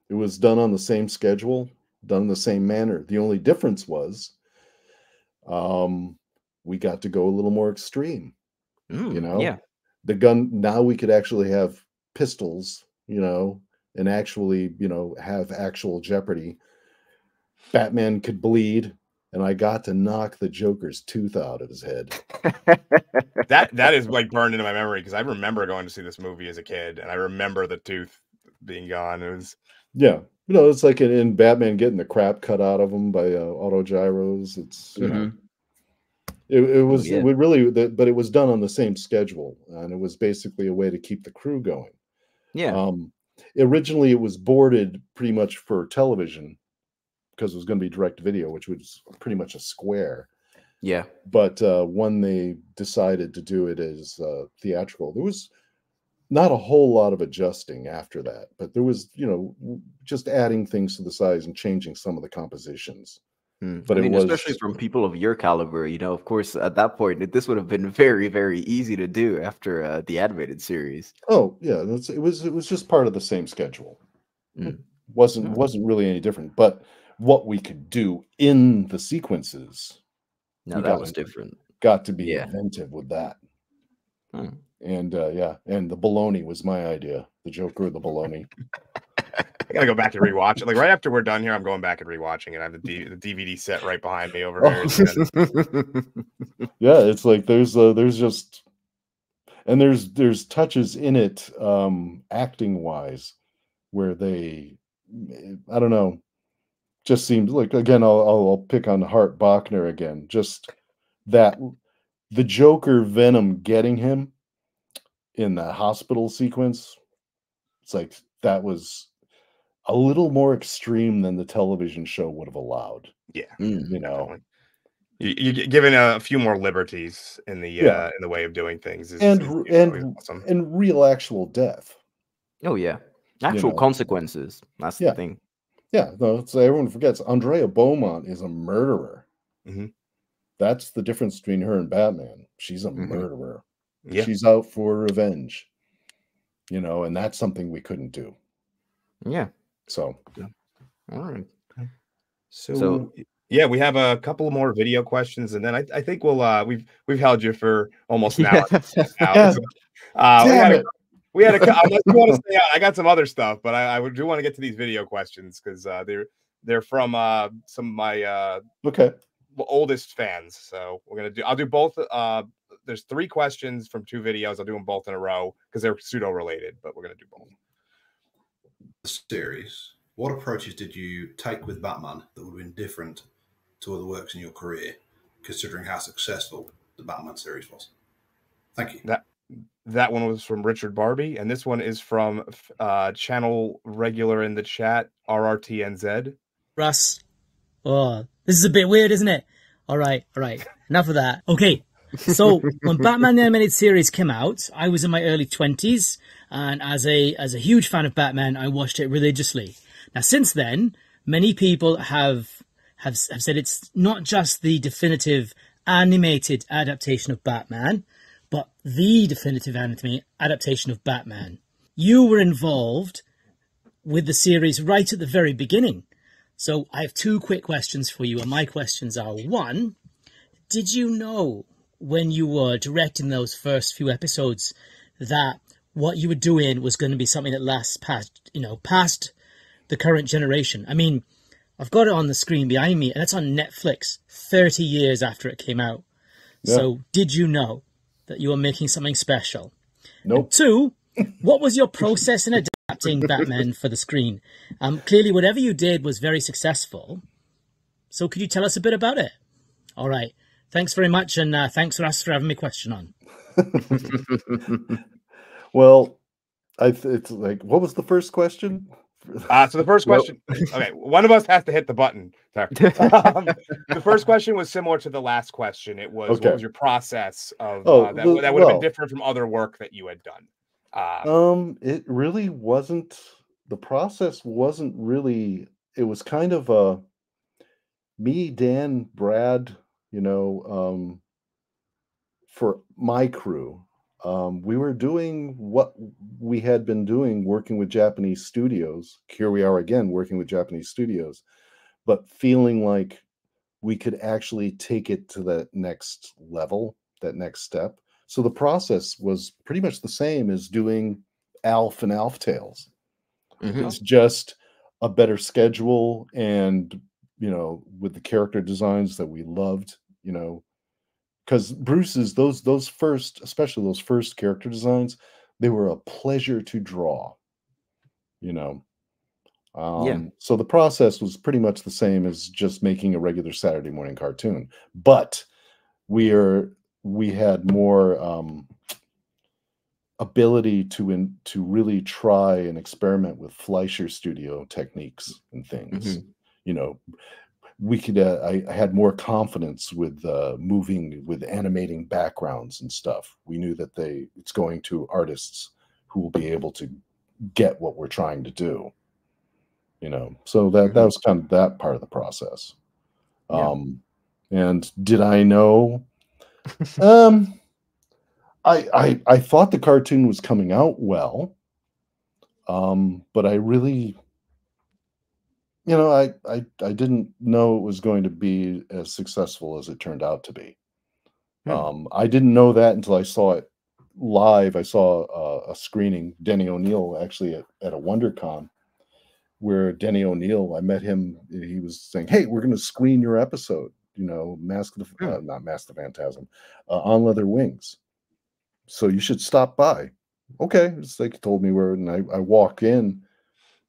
It was done on the same schedule, done in the same manner. The only difference was we got to go a little more extreme. You know? Yeah. The gun, now we could actually have pistols, you know, and actually, you know, have actual jeopardy. Batman could bleed, and I got to knock the Joker's tooth out of his head. That is like burned into my memory, because I remember going to see this movie as a kid, and I remember the tooth being gone. It was you know, it's like in Batman getting the crap cut out of him by auto gyros. It's you know, it was we really, but it was done on the same schedule, and it was basically a way to keep the crew going. Yeah. Originally, it was boarded pretty much for television because it was going to be direct video, which was pretty much a square. Yeah. But when they decided to do it as theatrical, there was not a whole lot of adjusting after that. But there was, you know, just adding things to the size and changing some of the compositions. But I mean, it was, especially from people of your caliber, you know, of course, at that point, this would have been very, very easy to do after the animated series. Oh, yeah. It was just part of the same schedule. It wasn't really any different. But what we could do in the sequences, now that was different. Got to be inventive with that. And yeah, and the baloney was my idea. The Joker, the baloney. I gotta go back and rewatch it. Like right after we're done here, I'm going back and rewatching it. I have the DVD set right behind me over here. Yeah, it's like there's just, and there's touches in it, acting wise, where they, I don't know, just seems like, again, I'll pick on Hart Bachner again. Just that the Joker Venom getting him in the hospital sequence, it's like that was a little more extreme than the television show would have allowed. Yeah, you know, you're given a few more liberties in the in the way of doing things, and real actual death. Oh yeah, actual consequences. That's the thing. Yeah, no, it's, everyone forgets Andrea Beaumont is a murderer. That's the difference between her and Batman. She's a murderer. Yeah. She's out for revenge. You know, and that's something we couldn't do. Yeah. So, all right. So yeah, we have a couple more video questions, and then I think we'll we've held you for almost an hour. We had a unless you want to stay out, I got some other stuff, but I do want to get to these video questions because they're from some of my oldest fans. So we're gonna do. I'll do both. There's three questions from two videos. I'll do them both in a row because they're pseudo related, but we're gonna do both. Series, what approaches did you take with Batman that would have been different to other works in your career, considering how successful the Batman series was? Thank you. That one was from Richard Barbie, and this one is from channel regular in the chat, RRTNZ. Russ, oh, this is a bit weird, isn't it? All right, enough of that. Okay, So when Batman the Animated Series came out, I was in my early 20s, and as a huge fan of Batman, I watched it religiously. Now, since then, many people have said it's not just the definitive animated adaptation of Batman, but the definitive anime adaptation of Batman. You were involved with the series right at the very beginning. So I have two quick questions for you, and my questions are, one, did you know when you were directing those first few episodes that what you were doing was going to be something that lasts past, past the current generation? I mean, I've got it on the screen behind me, and it's on Netflix 30 years after it came out. Yeah. So did you know that you were making something special? Nope. And two, what was your process in adapting Batman for the screen? Clearly, whatever you did was very successful. So could you tell us a bit about it? All right. Thanks very much, and thanks for having me question on. Well, it's like, what was the first question? So the first question, okay, one of us has to hit the button. Sorry. The first question was similar to the last question. It was, okay, what was your process of that would have been different from other work that you had done? It really wasn't, the process wasn't really, it was kind of me, Dan, Brad, for my crew. We were doing what we had been doing, working with Japanese studios. Here we are again, working with Japanese studios, but feeling like we could actually take it to that next level, that next step. So the process was pretty much the same as doing Alf and Alf Tales. Mm-hmm. It's just a better schedule and, with the character designs that we loved, because Bruce's, those first, especially those first character designs, they were a pleasure to draw, yeah. So the process was pretty much the same as just making a regular Saturday morning cartoon, but we had more ability to really try and experiment with Fleischer Studio techniques and things, mm-hmm. We could. I had more confidence with animating backgrounds and stuff. We knew that it's going to artists who will be able to get what we're trying to do. So that was kind of that part of the process. Yeah. And did I know? I thought the cartoon was coming out well, but I really. I didn't know it was going to be as successful as it turned out to be. Hmm. I didn't know that until I saw it live. I saw a screening, Denny O'Neil, actually at a WonderCon, where Denny O'Neil, I met him. He was saying, "Hey, we're going to screen your episode, Mask of the, not Mask of the Phantasm, on Leather Wings. So you should stop by." Okay. They told me where, and I walk in.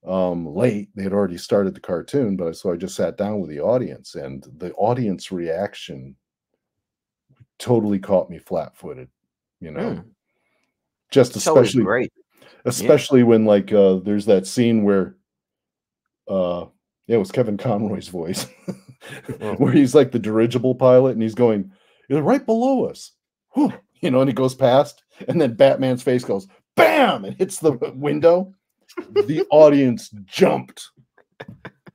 Late, they had already started the cartoon, but so I just sat down with the audience, and the audience reaction totally caught me flat-footed, Just it's especially great, especially when there's that scene where it was Kevin Conroy's voice where he's like the dirigible pilot and he's going, "You're right below us," and he goes past, and then Batman's face goes bam and hits the window. The audience jumped.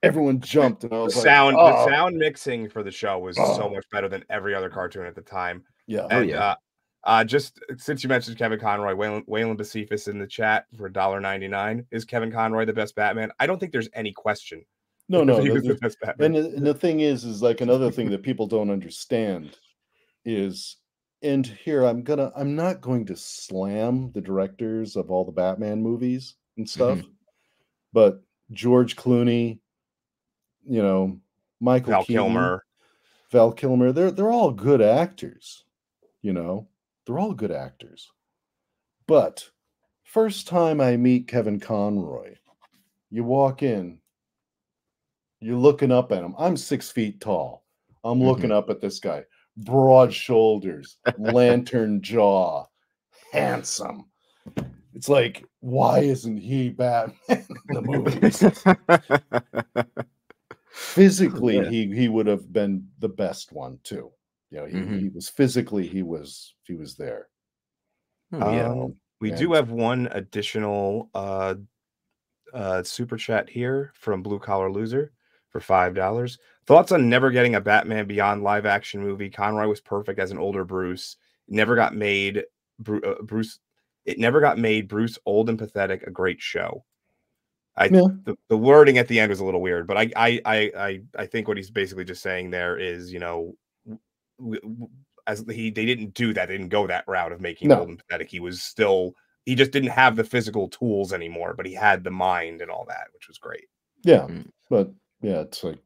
Everyone jumped, and I was the sound mixing for the show was so much better than every other cartoon at the time. Yeah, and just since you mentioned Kevin Conroy, Waylon Bacifus in the chat for $1.99. Is Kevin Conroy the best Batman? I don't think there's any question. No. And the thing is like another thing that people don't understand is. And here I'm not going to slam the directors of all the Batman movies and stuff, mm-hmm. but George Clooney, Michael Keaton, Val Kilmer, they're all good actors, but first time I meet Kevin Conroy, you walk in, you're looking up at him. I'm 6 feet tall. I'm looking up at this guy, broad shoulders, lantern jaw, handsome. It's like, why isn't he Batman in the movies? Physically, he would have been the best one too. You know, he was physically, he was there. Yeah, we do have one additional super chat here from Blue Collar Loser for $5. Thoughts on never getting a Batman Beyond live action movie? Conroy was perfect as an older Bruce. It never got made. It never got made. Bruce old and pathetic. A great show. The wording at the end was a little weird, but I think what he's basically just saying there is, you know, they didn't do that. They didn't go that route of making old and pathetic. He was still, he just didn't have the physical tools anymore, but he had the mind and all that, which was great. Yeah, but yeah, it's like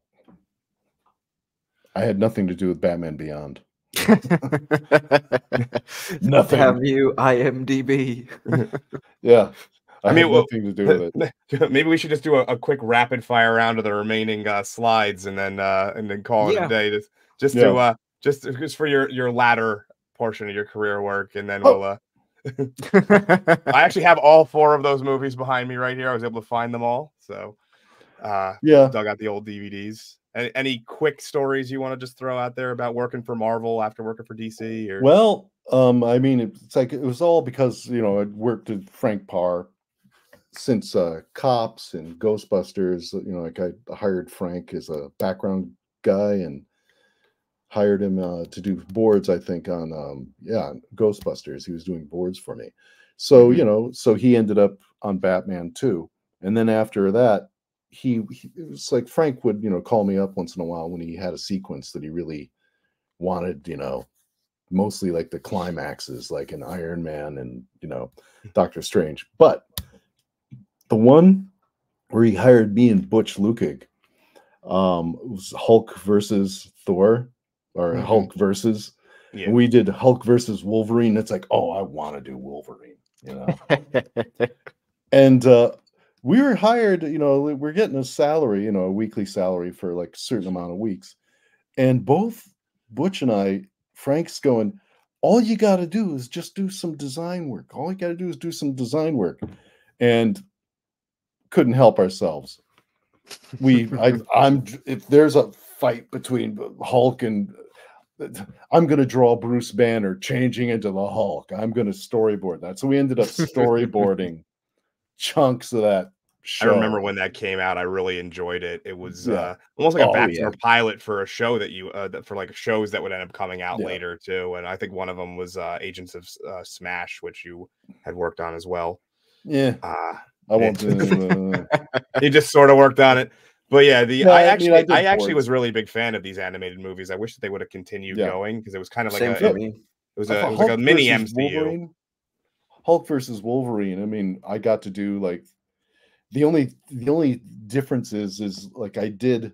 I had nothing to do with Batman Beyond. Nothing. Have you IMDb? Yeah. I mean, nothing to do with it. Maybe we should just do a quick rapid fire round of the remaining slides, and then call it a day. Just for your latter portion of your career work, and then we'll. I actually have all four of those movies behind me right here. I was able to find them all, so dug out the old DVDs. Any quick stories you want to just throw out there about working for Marvel after working for DC? Or... Well, I mean, it's like it was all because, you know, I'd worked with Frank Parr. Since Cops and Ghostbusters, you know, like I hired Frank as a background guy and hired him to do boards, I think, on Ghostbusters. He was doing boards for me. So, you know, so he ended up on Batman too. And then after that, it was like Frank would, you know, call me up once in a while when he had a sequence that he really wanted, you know, mostly like the climaxes, like in Iron Man and, you know, Doctor Strange. But the one where he hired me and Butch Lukic was Hulk versus Thor, or Hulk versus. Yeah. And we did Hulk versus Wolverine. It's like, oh, I want to do Wolverine, you know. And we were hired, you know, we're getting a salary, you know, a weekly salary for like a certain amount of weeks. And both Butch and I, Frank's going, all you got to do is just do some design work. All you got to do is do some design work. And couldn't help ourselves. If there's a fight between Hulk and I'm going to draw Bruce Banner changing into the Hulk. I'm going to storyboard that. So we ended up storyboarding chunks of that show. I remember when that came out, I really enjoyed it. It was almost like a backdoor pilot for a show that you for like shows that would end up coming out later too. And I think one of them was Agents of Smash, which you had worked on as well. Yeah. I won't do that. He just sort of worked on it. But yeah, I actually was really a big fan of these animated movies. I wish that they would have continued going, because it was kind of like it was like a mini MCU. Wolverine, Hulk versus Wolverine. I mean, I got to do like the only difference is like I did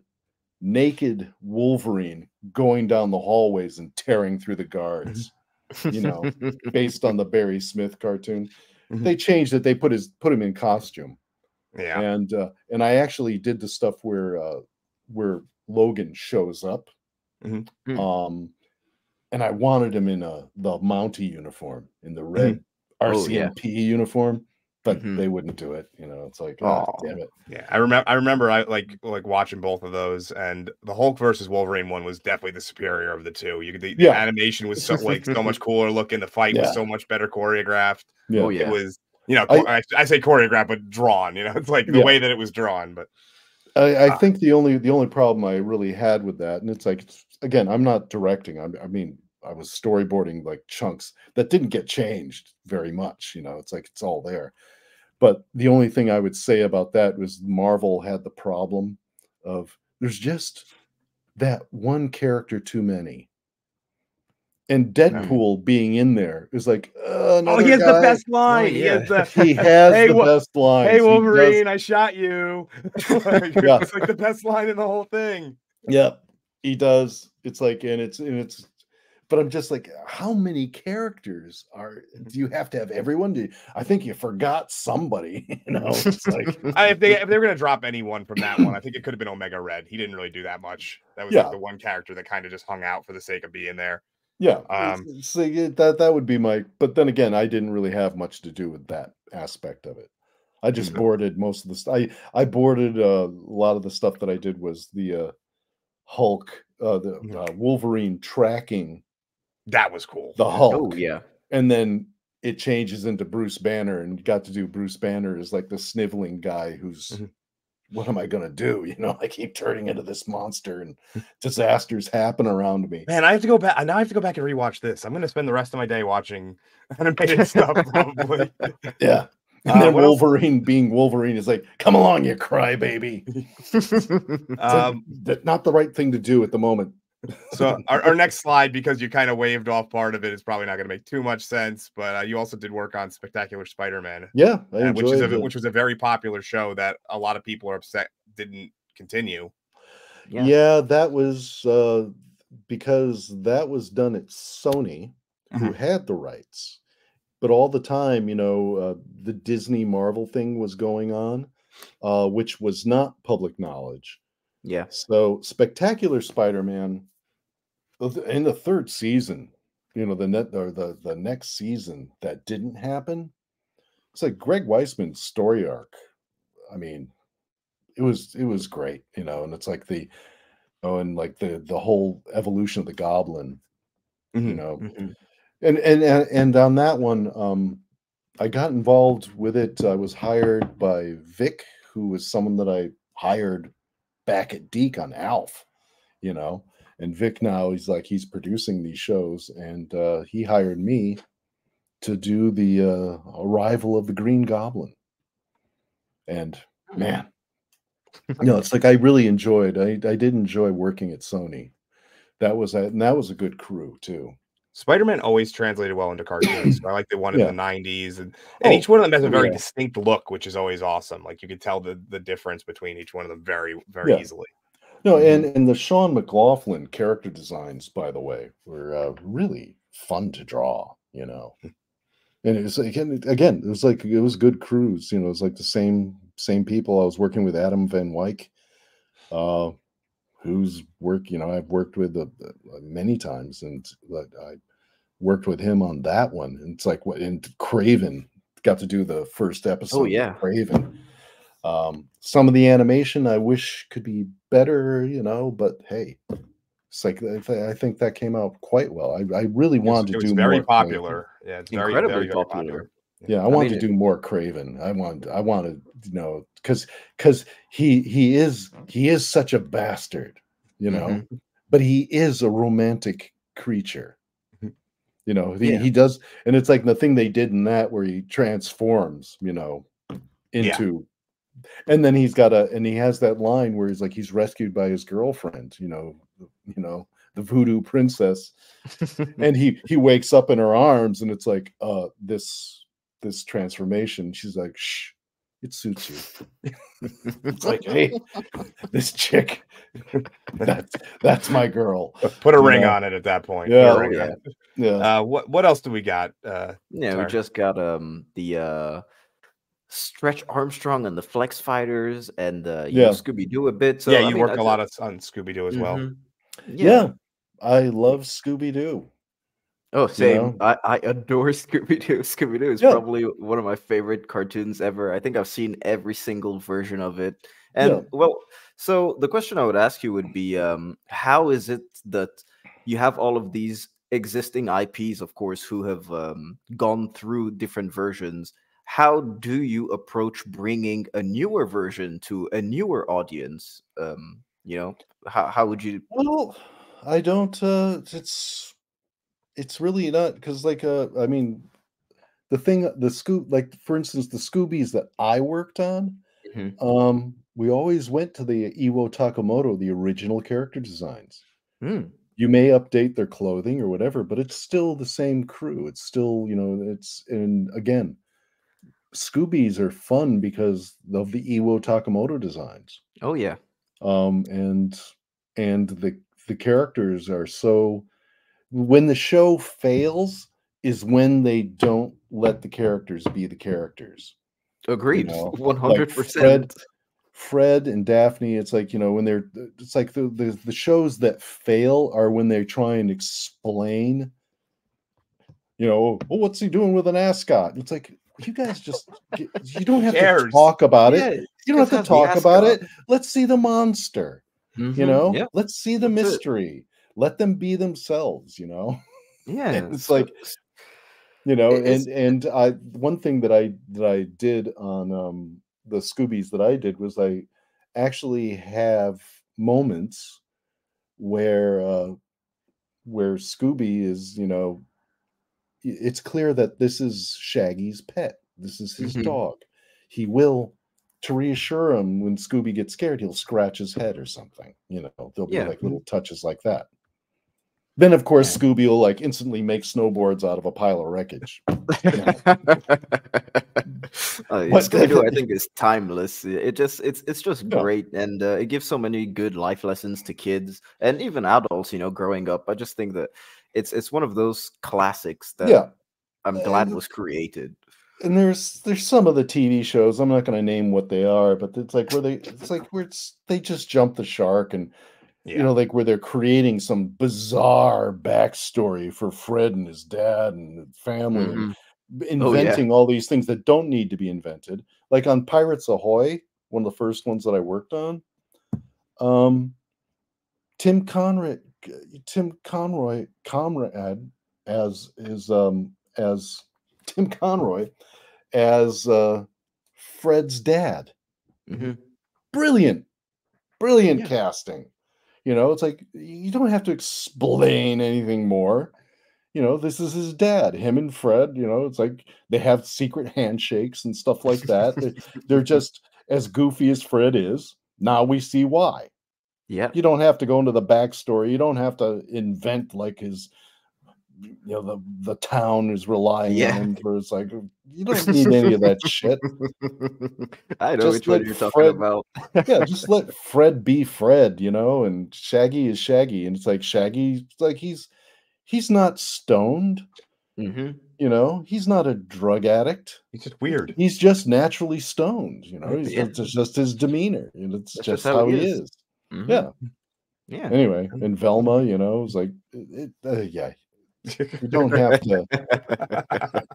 naked Wolverine going down the hallways and tearing through the guards, you know, based on the Barry Smith cartoon. They changed it. They put him in costume, and I actually did the stuff where Logan shows up, and I wanted him in the Mountie uniform, in the red RCMP uniform, but they wouldn't do it. You know, it's like, oh, damn it. Yeah, I remember like watching both of those, and the Hulk versus Wolverine one was definitely the superior of the two. The animation was so like so much cooler looking. The fight was so much better choreographed. Yeah. Oh yeah, it was. You know, I say choreographed, but drawn. You know, it's like the way that it was drawn. But I think the only problem I really had with that, and it's like again, I'm not directing. I was storyboarding like chunks that didn't get changed very much. You know, it's like it's all there. But the only thing I would say about that was Marvel had the problem of there's just that one character too many. And Deadpool being in there is like, he has the best line. He has the best line. Hey, Wolverine, I shot you. It's like the best line in the whole thing. Yeah, he does. It's like, and it's. But I'm just like, how many characters do you have to have everyone? I think you forgot somebody, you know? It's like, if they were going to drop anyone from that one, I think it could have been Omega Red. He didn't really do that much. That was like the one character that kind of just hung out for the sake of being there. Yeah. That would be but then again, I didn't really have much to do with that aspect of it. I just boarded most of the stuff. I boarded a lot of the stuff that I did was the Hulk Wolverine tracking. That was cool. The Hulk. Oh, yeah. And then it changes into Bruce Banner, and got to do Bruce Banner as like the sniveling guy who's, what am I going to do? You know, I keep turning into this monster and disasters happen around me. Man, I have to go back. Now I have to go back and rewatch this. I'm going to spend the rest of my day watching animated stuff, probably. Yeah. And then Wolverine being Wolverine is like, come along, you crybaby. Like, not the right thing to do at the moment. So our next slide, because you kind of waved off part of it, is probably not going to make too much sense, but you also did work on Spectacular Spider-Man. Yeah, which was a very popular show that a lot of people are upset didn't continue. Yeah, that was because that was done at Sony, who had the rights. But all the time, you know, the Disney Marvel thing was going on, which was not public knowledge. Yeah. So Spectacular Spider-Man, in the third season, you know, the next season that didn't happen. It's like Greg Weisman's story arc. I mean, it was great, you know, and it's like the whole evolution of the Goblin, you know, and on that one, I got involved with it. I was hired by Vic, who was someone that I hired back at Deke on Alf, you know, and Vic now he's producing these shows, and he hired me to do the arrival of the Green Goblin. And man, no, it's like I really enjoyed. I did enjoy working at Sony. That was a good crew too. Spider-Man always translated well into cartoons. So I like the one in the 90s, and each one of them has a very distinct look, which is always awesome. Like you could tell the difference between each one of them very, very easily. No, and the Sean McLaughlin character designs, by the way, were really fun to draw, you know. And it was again, it was good crews, you know. It's like the same people. I was working with Adam Van Wyck, whose work, you know, I've worked with many times, and I worked with him on that one. And it's like, and Craven, got to do the first episode. Oh yeah, Craven. Some of the animation I wish could be better, you know, but hey, it's like I think that came out quite well. I really wanted to do. It was very popular. Yeah, it's incredibly popular. Yeah, I wanted to do more Craven. I wanted, you know, because he is such a bastard, you know, but he is a romantic creature, you know. He does, and it's like the thing they did in that where he transforms, you know, into, and then he has that line where he's like he's rescued by his girlfriend, you know, the voodoo princess, and he wakes up in her arms, and it's like this transformation. She's like, shh, it suits you. It's like, hey, this chick, that's my girl. Put a ring on it at that point. Yeah, yeah. What else do we got? We just got the Stretch Armstrong and the Flex Fighters, and you know, Scooby Doo a bit. So, yeah, you worked a lot on Scooby Doo as well. Yeah, I love Scooby Doo. Oh, same. You know? I adore Scooby-Doo. Scooby-Doo is probably one of my favorite cartoons ever. I think I've seen every single version of it. And, well, so the question I would ask you would be, how is it that you have all of these existing IPs, of course, who have gone through different versions? How do you approach bringing a newer version to a newer audience? You know, how would you... Well, I don't... It's really not, because I mean, for instance, the Scoobies that I worked on, we always went to the Iwo Takamoto, the original character designs. You may update their clothing or whatever, but it's still the same crew. It's still, you know, and again, Scoobies are fun because of the Iwo Takamoto designs. Oh yeah. And the characters are so... When the show fails is when they don't let the characters be the characters. Agreed, 100%. Fred and Daphne. It's like, you know, when they're, it's like the shows that fail are when they try and explain, you know, well, what's he doing with an ascot? It's like, you guys just you don't have to talk about it. You don't have to talk about it. Let's see the monster. Mm-hmm. You know, yeah. Let's see the mystery. Let them be themselves, you know? Yeah. It's like, you know, and I, one thing that I did on the Scoobies that I did was I actually have moments where Scooby is, you know, it's clear that this is Shaggy's pet. This is his mm-hmm. dog. He will, to reassure him when Scooby gets scared, he'll scratch his head or something. You know, there'll be like little touches like that. Then, of course, Scooby will like instantly make snowboards out of a pile of wreckage. Scooby-Doo, I think, is timeless. It's just great, and it gives so many good life lessons to kids and even adults. You know, growing up, I just think that it's one of those classics that I'm glad was created. And there's some of the TV shows, I'm not going to name what they are, but it's like where they just jump the shark and. Yeah. You know, like where they're creating some bizarre backstory for Fred and his dad and family, mm-hmm. and inventing all these things that don't need to be invented. Like on Pirates Ahoy, one of the first ones that I worked on, Tim Conroy as his Tim Conroy as Fred's dad. Mm-hmm. Brilliant casting. You know, it's like, you don't have to explain anything more. You know, this is his dad, him and Fred, you know, it's like they have secret handshakes and stuff like that. They're just as goofy as Fred is. Now we see why. Yeah. You don't have to go into the backstory. You don't have to invent like his, you know, the town is relying on him. For it's like, you don't need any of that shit. I know which one you're talking about. Yeah, just let Fred be Fred, you know, and Shaggy is Shaggy, and it's like Shaggy, it's like he's not stoned, mm-hmm. you know, he's not a drug addict. He's just weird. He's just naturally stoned, you know. It's just his demeanor, and it's just how he is. Mm-hmm. Yeah, yeah. Anyway, and Velma, you know, it's like you don't have to.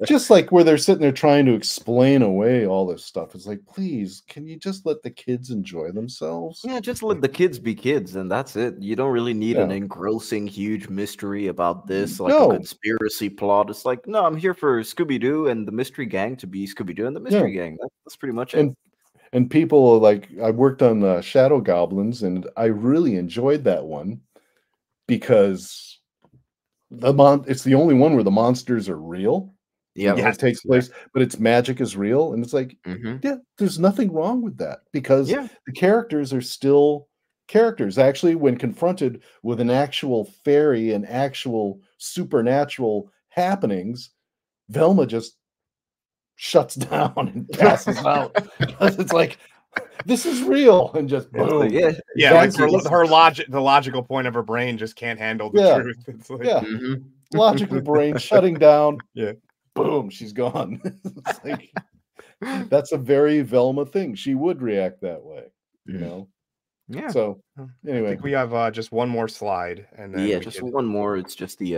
Just like where they're sitting there trying to explain away all this stuff. It's like, please, can you just let the kids enjoy themselves? Yeah, just let the kids be kids, and that's it. You don't really need an engrossing, huge mystery about this, like a conspiracy plot. It's like, no, I'm here for Scooby-Doo and the Mystery Gang to be Scooby-Doo and the Mystery Gang. That's pretty much it. And people are like, I worked on Shadow Goblins, and I really enjoyed that one because. It's the only one where the monsters are real. Yeah, it takes place, but its magic is real, and it's like, mm-hmm. There's nothing wrong with that because the characters are still characters. Actually, when confronted with an actual fairy and actual supernatural happenings, Velma just shuts down and passes out. It's like, this is real, and just boom. Like her logic, the logical point of her brain just can't handle the truth. It's like, mm-hmm. logical brain shutting down. Yeah, boom, she's gone. It's like, that's a very Velma thing. She would react that way, you know. Yeah. So anyway, I think we have just one more slide, and then one more. It's just the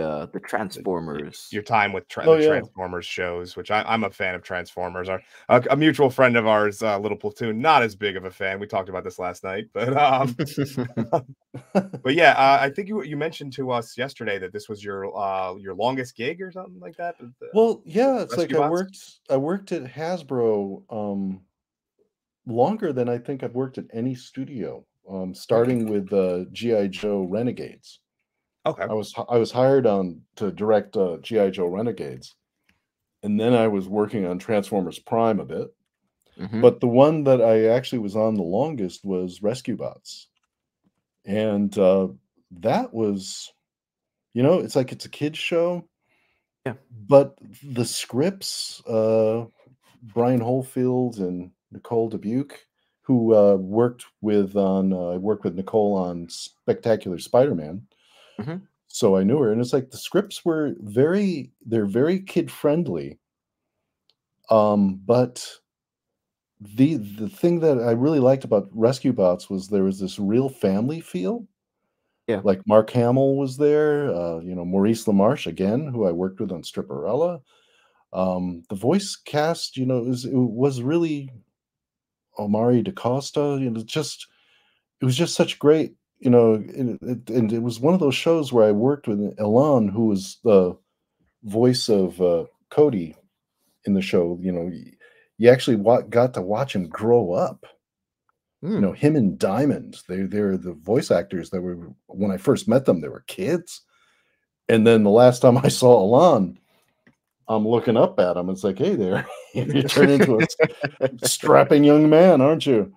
Transformers. Your time with the Transformers shows, which I'm a fan of Transformers. A mutual friend of ours, Little Platoon, not as big of a fan. We talked about this last night, but I think you mentioned to us yesterday that this was your longest gig or something like that. Well, yeah, it's like I worked at Hasbro longer than I think I've worked at any studio. Starting with G.I. Joe Renegades. Okay. I was hired to direct G.I. Joe Renegades, and then I was working on Transformers Prime a bit. Mm-hmm. But the one that I actually was on the longest was Rescue Bots, and that was, you know, it's like it's a kid's show. Yeah. But the scripts, Brian Holfield and Nicole Dubuque, who worked with Nicole on Spectacular Spider-Man. Mm-hmm. So I knew her, and it's like the scripts were very kid friendly. But the thing that I really liked about Rescue Bots was there was this real family feel. Yeah. Like Mark Hamill was there, you know, Maurice LaMarche again, who I worked with on Stripperella. The voice cast, you know, it was really Omari DaCosta, you know, it was just such great you know, and it was one of those shows where I worked with Elan, who was the voice of Cody in the show. You know, you actually got to watch him grow up. You know, him and Diamond, they're the voice actors that were, when I first met them, they were kids. And then the last time I saw Elan, I'm looking up at him. It's like, hey there, you turn into a strapping young man, aren't you?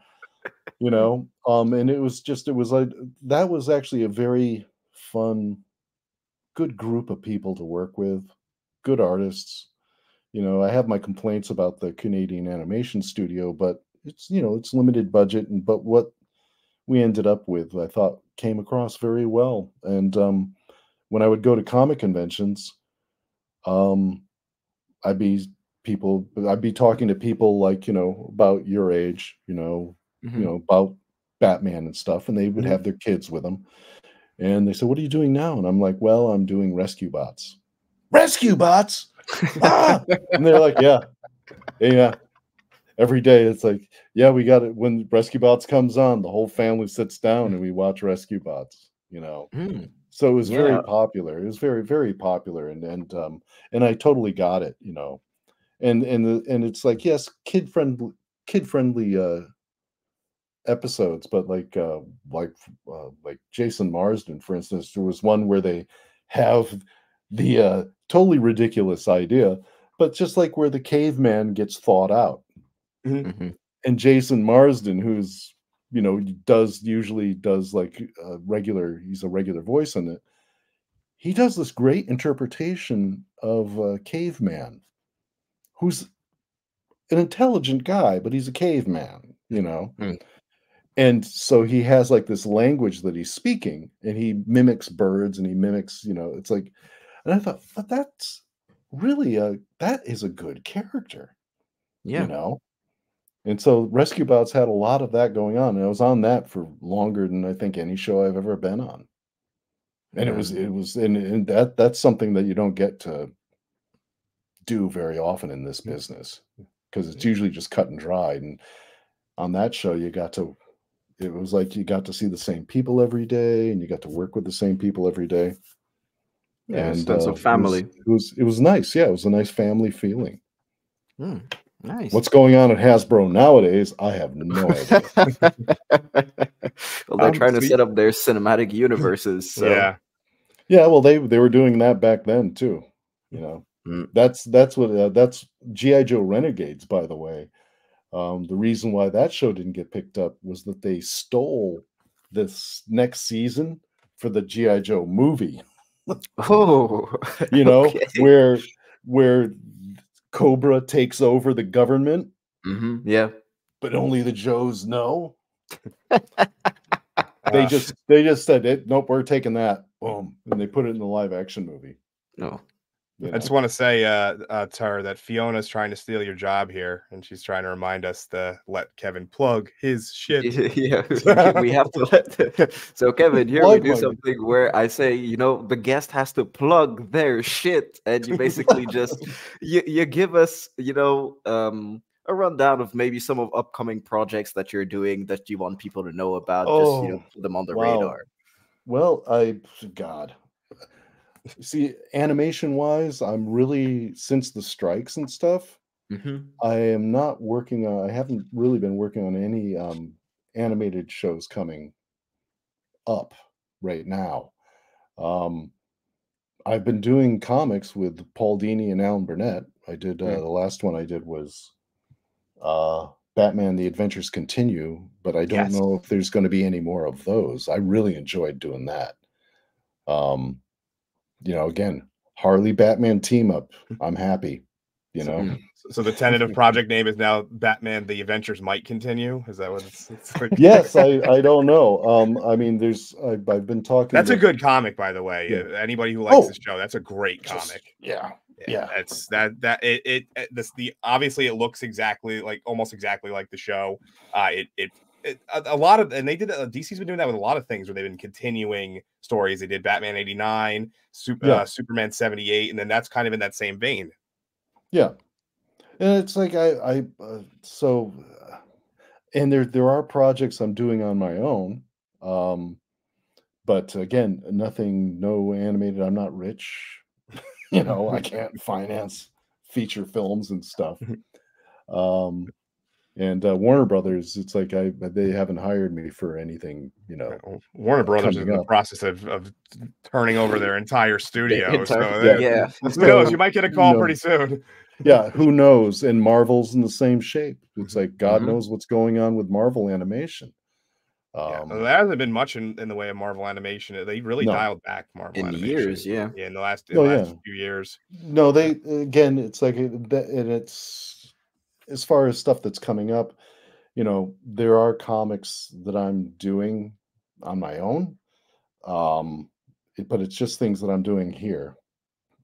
You know, and it was just, it was like, that was actually a very fun, good group of people to work with, good artists. You know, I have my complaints about the Canadian animation studio, but it's, you know, it's limited budget, and but what we ended up with, I thought, came across very well. And when I would go to comic conventions, I'd be talking to people like, you know, about your age, you know, you know, about Batman and stuff, and they would have their kids with them, and they said, "What are you doing now?" And I'm like, "Well, I'm doing rescue bots." Rescue bots? Ah! And they're like, "Yeah, yeah." Every day it's like, yeah, we got it. When Rescue Bots comes on, the whole family sits down and we watch Rescue Bots, you know. So it was very popular. It was very, very popular. And I totally got it, you know. And it's like, yes, kid friendly episodes, but like Jason Marsden, for instance, there was one where they have the totally ridiculous idea, but just like where the caveman gets thawed out. And Jason Marsden, who's, you know, usually does like a regular, he's a regular voice in it. He does this great interpretation of a caveman who's an intelligent guy, but he's a caveman, you know? And so he has like this language that he's speaking, and he mimics birds, and he mimics, you know, it's like, and I thought, but that's really that is a good character. Yeah. You know? And so Rescue Bots had a lot of that going on, and I was on that for longer than I think any show I've ever been on. And it was, and that's something that you don't get to do very often in this business, because it's usually just cut and dried. And on that show, it was like you got to see the same people every day, and you got to work with the same people every day. Yeah, and that's a family. It was nice. Yeah, it was a nice family feeling. Nice. What's going on at Hasbro nowadays? I have no idea. Well, they're trying to set up their cinematic universes. So. Yeah. Well, they were doing that back then too. You know, that's G.I. Joe Renegades. By the way, the reason why that show didn't get picked up was that they stole this next season for the G.I. Joe movie. You know, okay. where Cobra takes over the government. Yeah, but only the Joes know. they just said it. Nope, we're taking that. Boom, and they put it in the live action movie. No, you know? I just want to say to her that Fiona's trying to steal your job here, and she's trying to remind us to let Kevin plug his shit. Yeah, we have to let. So Kevin, here we do something where I say, you know, the guest has to plug their shit, and you basically just you give us, you know, a rundown of maybe some of upcoming projects that you're doing that you want people to know about. Oh, just, you know, put them on the radar. Well, see, animation-wise, I'm really, since the strikes and stuff, I am not working on, I haven't really been working on any animated shows coming up right now. I've been doing comics with Paul Dini and Alan Burnett. I did, the last one I did was Batman, The Adventures Continue, but I don't know if there's going to be any more of those. I really enjoyed doing that. You know, again, Harley Batman team up. I'm happy. You know, so the tentative project name is now Batman: The Adventures Might Continue. Is that what it's like? Yes, I don't know. I mean, I've been talking. That's a good comic, by the way. Yeah. Anybody who likes this show, that's a great comic. Yeah. It's that obviously it looks exactly like, almost exactly like the show. A lot of, and they did, DC's been doing that with a lot of things where they've been continuing stories. They did Batman 89, Superman 78, and then that's kind of in that same vein. Yeah, and it's like and there are projects I'm doing on my own. But again, nothing, no animated. I'm not rich. You know, I can't finance feature films and stuff. And Warner Brothers, it's like they haven't hired me for anything, you know. Warner Brothers is in the process of turning over their entire studio. So you might get a call pretty soon. Yeah, who knows? And Marvel's in the same shape. It's like God knows what's going on with Marvel animation. Yeah, there hasn't been much in the way of Marvel animation. They really dialed back Marvel in animation. Years, yeah. Yeah, in the last few years. No, they again, it's like, and it's as far as stuff that's coming up, you know, there are comics that I'm doing on my own, but it's just things that I'm doing here.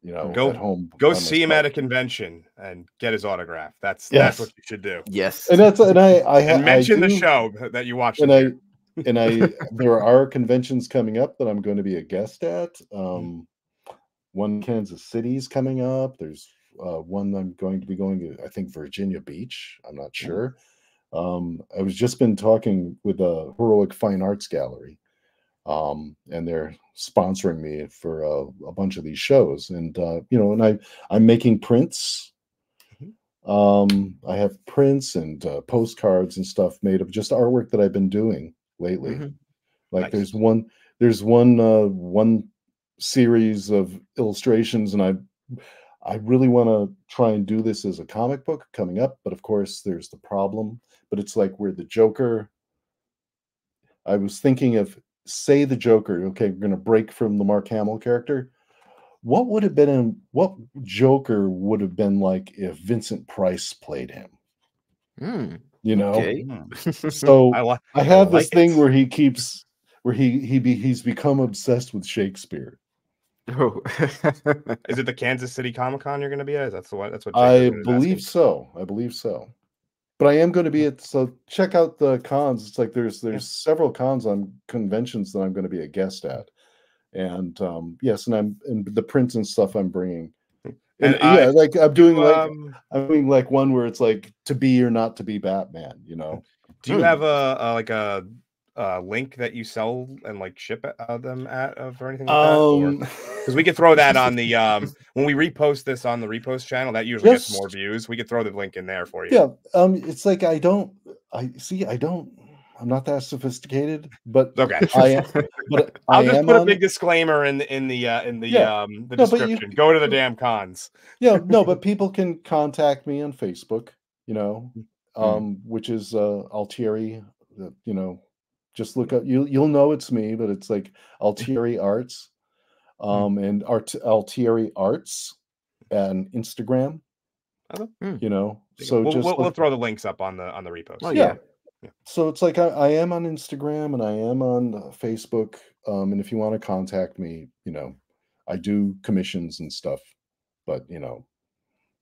You know, go at home. Go see him at a convention and get his autograph. That's what you should do. Yes, and that's and mention the show that you watched. There are conventions coming up that I'm going to be a guest at. One Kansas City's coming up. There's one I'm going to be going to, I think, Virginia Beach. I'm not sure. I was just been talking with a Heroic Fine Arts Gallery, and they're sponsoring me for a bunch of these shows. And you know, and I'm making prints. I have prints and postcards and stuff made of just artwork that I've been doing lately. Like there's one series of illustrations, and I really want to try and do this as a comic book coming up, but of course there's the problem. But it's like where the Joker, I was thinking of, say the Joker, okay, we're going to break from the Mark Hamill character. What Joker would have been like if Vincent Price played him? You know, okay. So I have this thing where he keeps he's become obsessed with Shakespeare. Oh, is it the Kansas City Comic Con you're going to be at? That's the one. That's what Jacob I believe so. But I am going to be at, so check out the cons. It's like there's several cons on conventions that I'm going to be a guest at. And and the prints and stuff I'm bringing, I'm doing one where it's like to be or not to be Batman. You know, do you have a link that you sell and like ship them at or anything like that? Because we could throw that on the when we repost this on the repost channel, that usually gets more views. We could throw the link in there for you. Yeah, it's like I'm not that sophisticated, but okay. I'll just put a big disclaimer in the description. Go to the damn cons. Yeah, no, but people can contact me on Facebook, you know, which is Altieri. You know, just look up. You'll know it's me, but it's like Altieri Arts, and Altieri Arts, and Instagram. You know, so we'll throw the links up on the repost. Well, yeah. Yeah. So it's like I am on Instagram and I am on Facebook, and if you want to contact me, you know, I do commissions and stuff, but you know,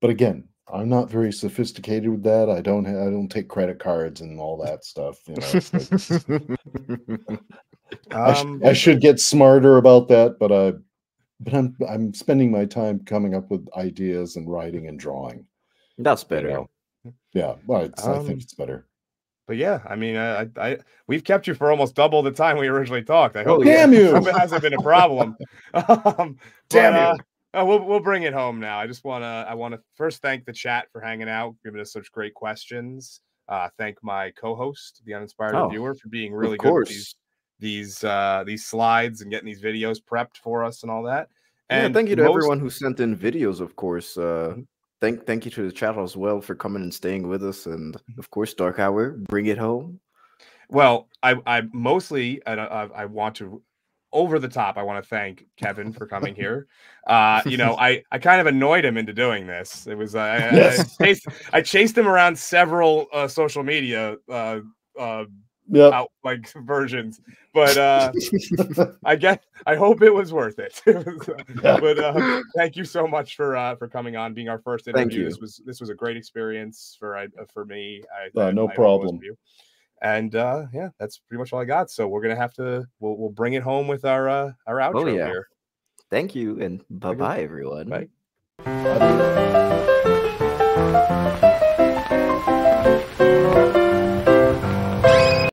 but again, I'm not very sophisticated with that. I don't take credit cards and all that stuff. You know, like, I should get smarter about that, but I'm spending my time coming up with ideas and writing and drawing. That's better. You know? Yeah, well, I think it's better. But yeah, I mean, we've kept you for almost double the time we originally talked. I hope it hasn't been a problem. We'll bring it home now. I want to first thank the chat for hanging out, giving us such great questions. Thank my co-host, the Uninspired Viewer, for being really good with these slides and getting these videos prepped for us and all that. And yeah, thank you to everyone who sent in videos, of course. Thank you to the chat as well for coming and staying with us, and of course, Dark Hour, bring it home. Well, I want to over the top. I want to thank Kevin for coming here. You know, I kind of annoyed him into doing this. It was I chased him around several social media versions, but I hope it was worth it. But thank you so much for coming on, being our first interview. This was a great experience for me. No problem. And yeah, that's pretty much all I got. So we're gonna have to we'll bring it home with our outro here. Thank you, and bye-bye, everyone. Bye.